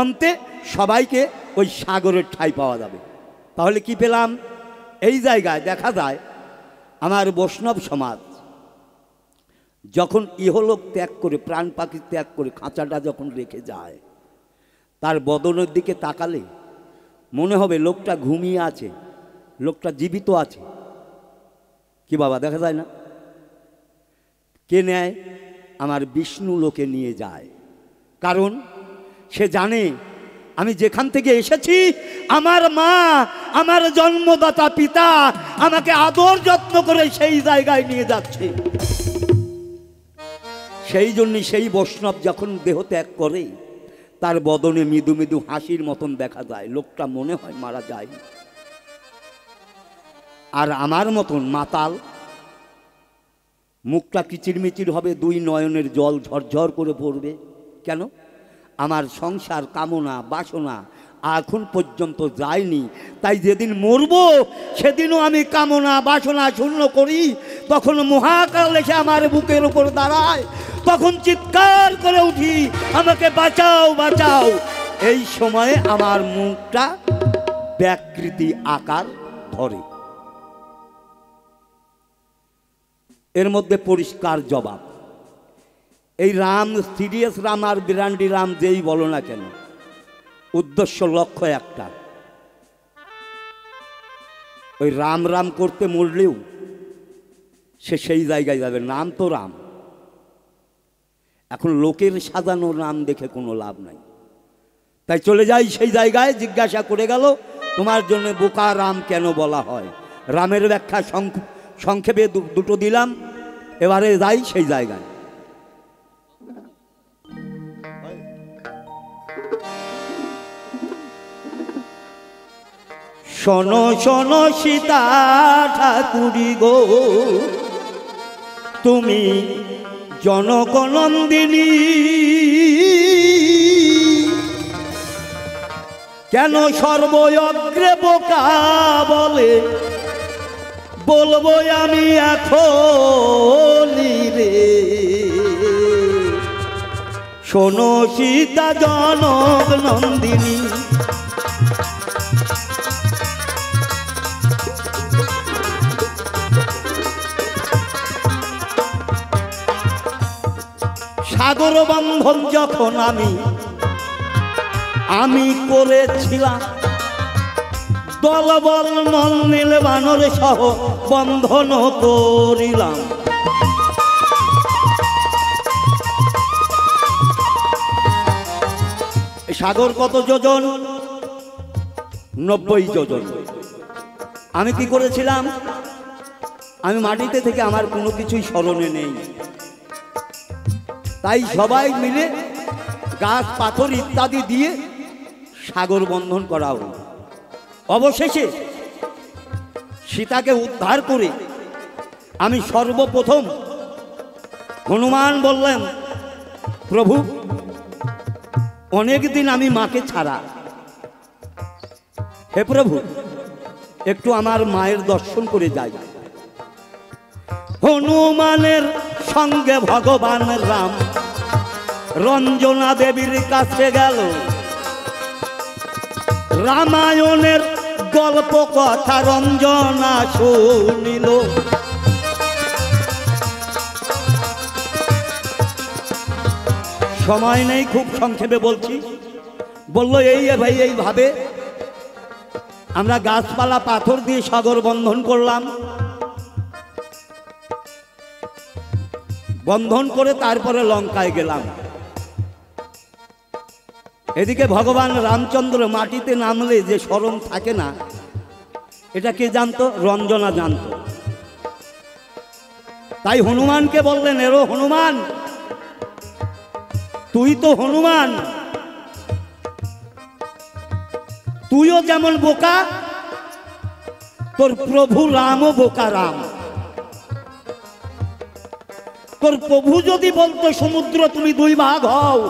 অন্তে সবাইকে ওই সাগরের ঠাঁই পাওয়া যাবে। তাহলে কি পেলাম? এই জায়গায় দেখা যায় আমার বৈষ্ণব সমাজ যখন ইহলোক ত্যাগ করে প্রাণ পাখি ত্যাগ করে খাঁচাটা যখন রেখে যায়, তার বদনের দিকে তাকালে মনে হবে লোকটা ঘুমিয়ে আছে, লোকটা জীবিত আছে। কি বাবা, দেখা যায় না? কে নেয়? আমার বিষ্ণু লোকে নিয়ে যায়। কারণ সে জানে আমি যেখান থেকে এসেছি আমার মা, আমার জন্মদাতা পিতা আমাকে আদর যত্ন করে সেই জায়গায় নিয়ে যাচ্ছে। সেই জন্য সেই বৈষ্ণব যখন দেহ ত্যাগ করে তার বদনে মৃদু মৃদু হাসির মতন দেখা যায়, লোকটা মনে হয় মারা যায়। আর আমার মতন মাতাল মুখটা কিচিরমিচির হবে, দুই নয়নের জল ঝরঝর করে পড়বে। কেন? আমার সংসার কামনা বাসনা এখন পর্যন্ত যায়নি, তাই যেদিন মরব সেদিনও আমি কামনা বাসনা শূন্য করি। তখন মহাকাল এসে আমার বুকের উপর দাঁড়ায়, তখন চিৎকার করে উঠি, আমাকে বাঁচাও বাঁচাও। এই সময়ে আমার মুখটা ব্যাকৃতি আকার ধরে। এর মধ্যে পরিষ্কার জবাব। এই রাম, সিরিয়াস রাম আর বিরান্ডি রাম যেই বলো না কেন, উদ্দেশ্য লক্ষ্য একটা। ওই রাম রাম করতে মরলেও সে সেই জায়গায় যাবে, নাম তো রাম। এখন লোকের সাজানো রাম দেখে কোনো লাভ নাই, তাই চলে যাই সেই জায়গায়। জিজ্ঞাসা করে গেল, তোমার জন্য বোকা রাম কেন বলা হয়? রামের ব্যাখ্যা সংক্ষেপে দুটো দিলাম। এবারে যাই সেই জায়গায়। শোনো শোনো সীতা ঠাকুরি গো, তুমি জনকনন্দিনী। কেন সর্বয়গ্রে বোকা বলে বলবো আমি এখনি রে? শোনো সীতা জনকনন্দিনী, সাগর বন্ধন যখন আমি করেছিলাম, দলবল নল নীল বানর সহ বন্ধন করিলাম। সাগর কত যোজন? 90 যোজন। আমি কি করেছিলাম? আমি মাটিতে থেকে আমার কোনো কিছুই স্মরণে নেই, তাই সবাই মিলে গাছ পাথর ইত্যাদি দিয়ে সাগর বন্ধন করা হল। অবশেষে সীতাকে উদ্ধার করে আমি সর্বপ্রথম হনুমান বললেন, প্রভু অনেক দিন আমি মাকে ছাড়া, হে প্রভু একটু আমার মায়ের দর্শন করে যাই। হনুমানের সঙ্গে ভগবান রাম রঞ্জনা দেবীর কাছে গেল। রামায়ণের গল্প কথা রঞ্জনা শুনিল। সময় নেই, খুব সংক্ষেপে বলছি। বলল, এই ভাই এইভাবে আমরা গাছপালা পাথর দিয়ে সাগর বন্ধন করলাম। বন্ধন করে তারপরে লঙ্কায় গেলাম। এদিকে ভগবান রামচন্দ্র মাটিতে নামলে যে স্মরণ থাকে না, এটা কে জানতো? রঞ্জনা জানত। তাই হনুমানকে বললেন, এরো হনুমান, তুই তো হনুমান, তুইও যেমন বোকা, তোর প্রভু রামও বোকা রাম। তোর প্রভু যদি বলতো সমুদ্র তুমি দুই ভাগ হও,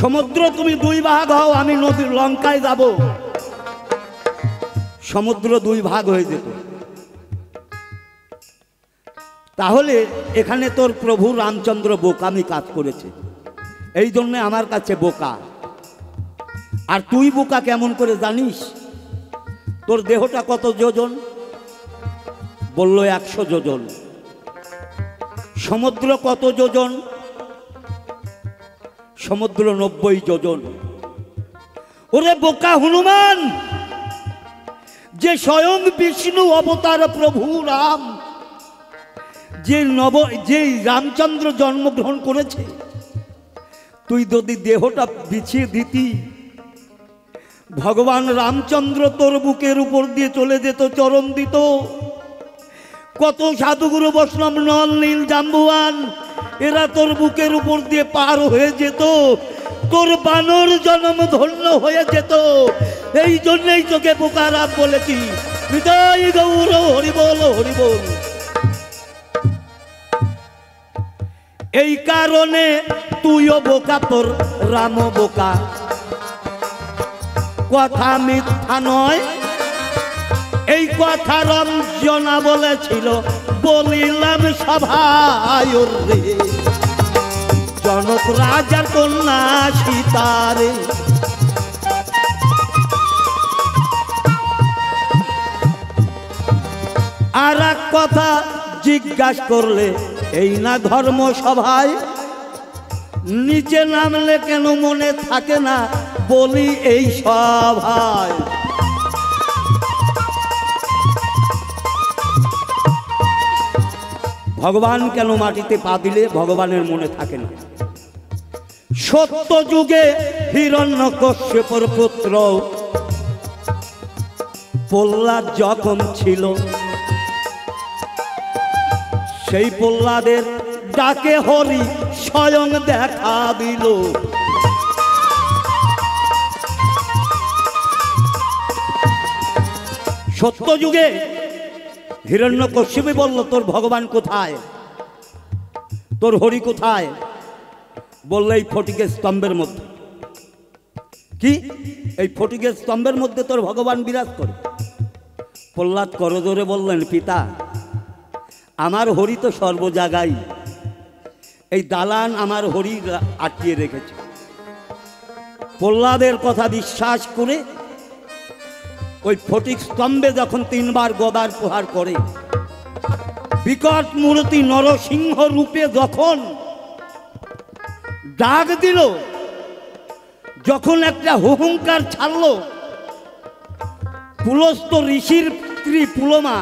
সমুদ্র তুমি দুই ভাগ হও, আমি নদীর লঙ্কায় যাব, সমুদ্র দুই ভাগ হয়ে যেত। তাহলে এখানে তোর প্রভু রামচন্দ্র বোকামি কাজ করেছে, এই জন্যে আমার কাছে বোকা। আর তুই বোকা কেমন করে জানিস? তোর দেহটা কত যোজন? বলল 100 যোজন। সমুদ্র কত যোজন? সমুদ্র 90 যোজন। ওরে বোকা হনুমান, যে স্বয়ং বিষ্ণু অবতার প্রভু রাম, যে রামচন্দ্র জন্মগ্রহণ করেছে, তুই যদি দেহটা বিছিয়ে দিতি, ভগবান রামচন্দ্র তোর বুকের উপর দিয়ে চলে যেত, চরণ দিত। কত সাধুগুরু বৈষ্ণব নল নীল জাম্বুয়ান এরা তোর বুকের উপর দিয়ে পার হয়ে যেত, তোর বানর জন্ম ধন্য হয়ে যেত। এই জন্যই তোকে বোকা রাম বলেছি। বিজয় গৌর হরিবল হরিবল। এই কারণে তুইও বোকা, তোর রামও বোকা। কথা মিথ্যা নয়, এই কথা রঞ্জনা বলেছিল, বলিলাম সভায় রে জনক রাজার কন্যা সীতারে। আর এক কথা জিজ্ঞাসা করলে, এই না ধর্মসভায় নিচে নামলে কেন মনে থাকে না, বলি এই সভায়। ভগবান কেন মাটিতে পা দিলে ভগবানের মনে থাকে না? সত্য যুগে হিরণ্যকশ্যপুর পুত্র প্রহ্লাদ যখন ছিল, সেই প্রহ্লাদের ডাকে হরি স্বয়ং দেখা দিল। সত্য যুগে হিরণ্যকশ্যপী বলল, তোর ভগবান কোথায়, তোর হরি কোথায়? বলল এই ফটিকের স্তম্ভের মধ্যে। কি? এই ফটিকের স্তম্ভের মধ্যে তোর ভগবান বিরাজ করে। প্রহ্লাদ করজোরে বললেন, পিতা আমার হরি তো সর্ব জায়গায়, এই দালান আমার হরি আটকিয়ে রেখেছে। প্রহ্লাদের কথা বিশ্বাস করে ওই ফটিক স্তম্ভে যখন 3বার গদার প্রহার করে, বিকট মূর্তি নরসিংহ রূপে যখন ডাক দিল, যখন একটা হুহুঙ্কার ছাড়ল, পুলস্ত ঋষির স্ত্রী পুলমা,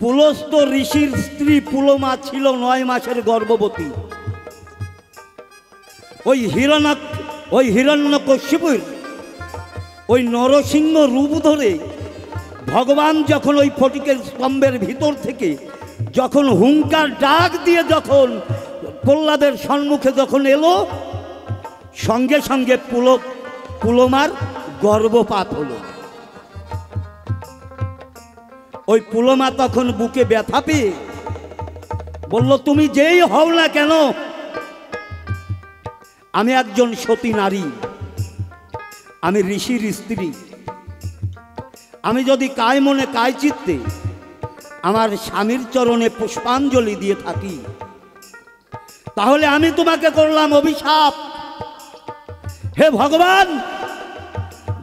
পুলস্ত ঋষির স্ত্রী পুলমা ছিল 9 মাসের গর্ভবতী। ওই হিরণ্যকশ্যপুর ওই নরসিংহ রূপ ধরে ভগবান যখন ওই ফটিকের স্তম্ভের ভিতর থেকে যখন হুঙ্কার ডাক দিয়ে যখন প্রহ্লাদের সম্মুখে যখন এলো, সঙ্গে সঙ্গে পুলমার গর্ভপাত হলো। ওই পুলমা তখন বুকে ব্যথা পেয়ে বলল, তুমি যেই হও না কেন, আমি একজন সতী নারী, আমি ঋষির স্ত্রী, আমি যদি কায় মনে কায় চিত্তে আমার স্বামীর চরণে পুষ্পাঞ্জলি দিয়ে থাকি, তাহলে আমি তোমাকে করলাম অভিশাপ। হে ভগবান,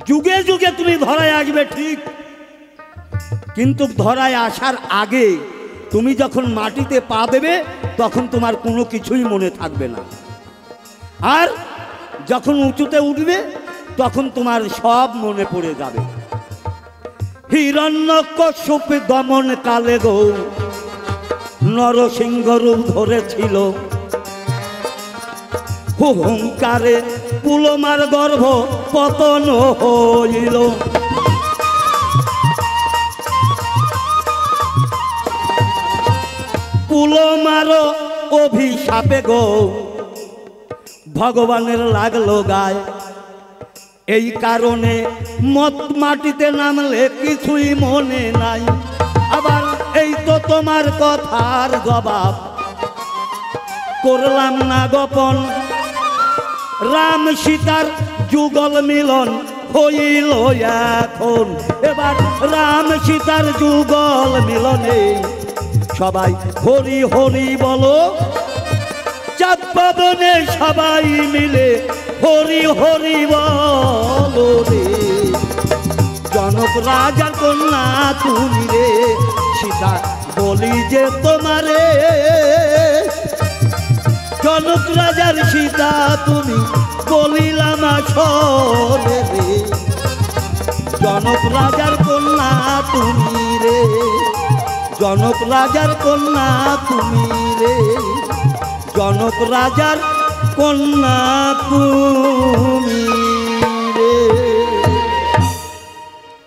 যুগে যুগে তুমি ধরায় আসবে ঠিক, কিন্তু ধরায় আসার আগে তুমি যখন মাটিতে পা দেবে তখন তোমার কোনো কিছুই মনে থাকবে না, আর যখন উঁচুতে উঠবে তখন তোমার সব মনে পড়ে যাবে। হিরণ্যকশ্যপ দমন কালে গো নরসিংহ রূপ ধরেছিল, হুহুঙ্কারে পুলমার গর্ভ পতন হইল। পুলমার অভিশাপে গো ভগবানের লাগলো গায়, এই কারণে মত মাটিতে নামলে কিছুই মনে নাই। আবার এই তো তোমার কথার জবাব করলাম না গোপন, রাম সীতার যুগল মিলন হইল এখন। এবার রাম সীতার যুগল মিলনে সবাই হরি হরি বলো, চাঁদ বদনে সবাই মিলে হরি হরি বলো রে। জনক রাজার কন্যা তুমি রে, সীতা বলি যে তোমারে, জনক রাজার সীতা তুমি বলিলাম আসরে রে। জনক রাজার কন্যা তুমি রে, জনক রাজার কন্যা তুমি রে, জনক রাজার কন্যা তুমি।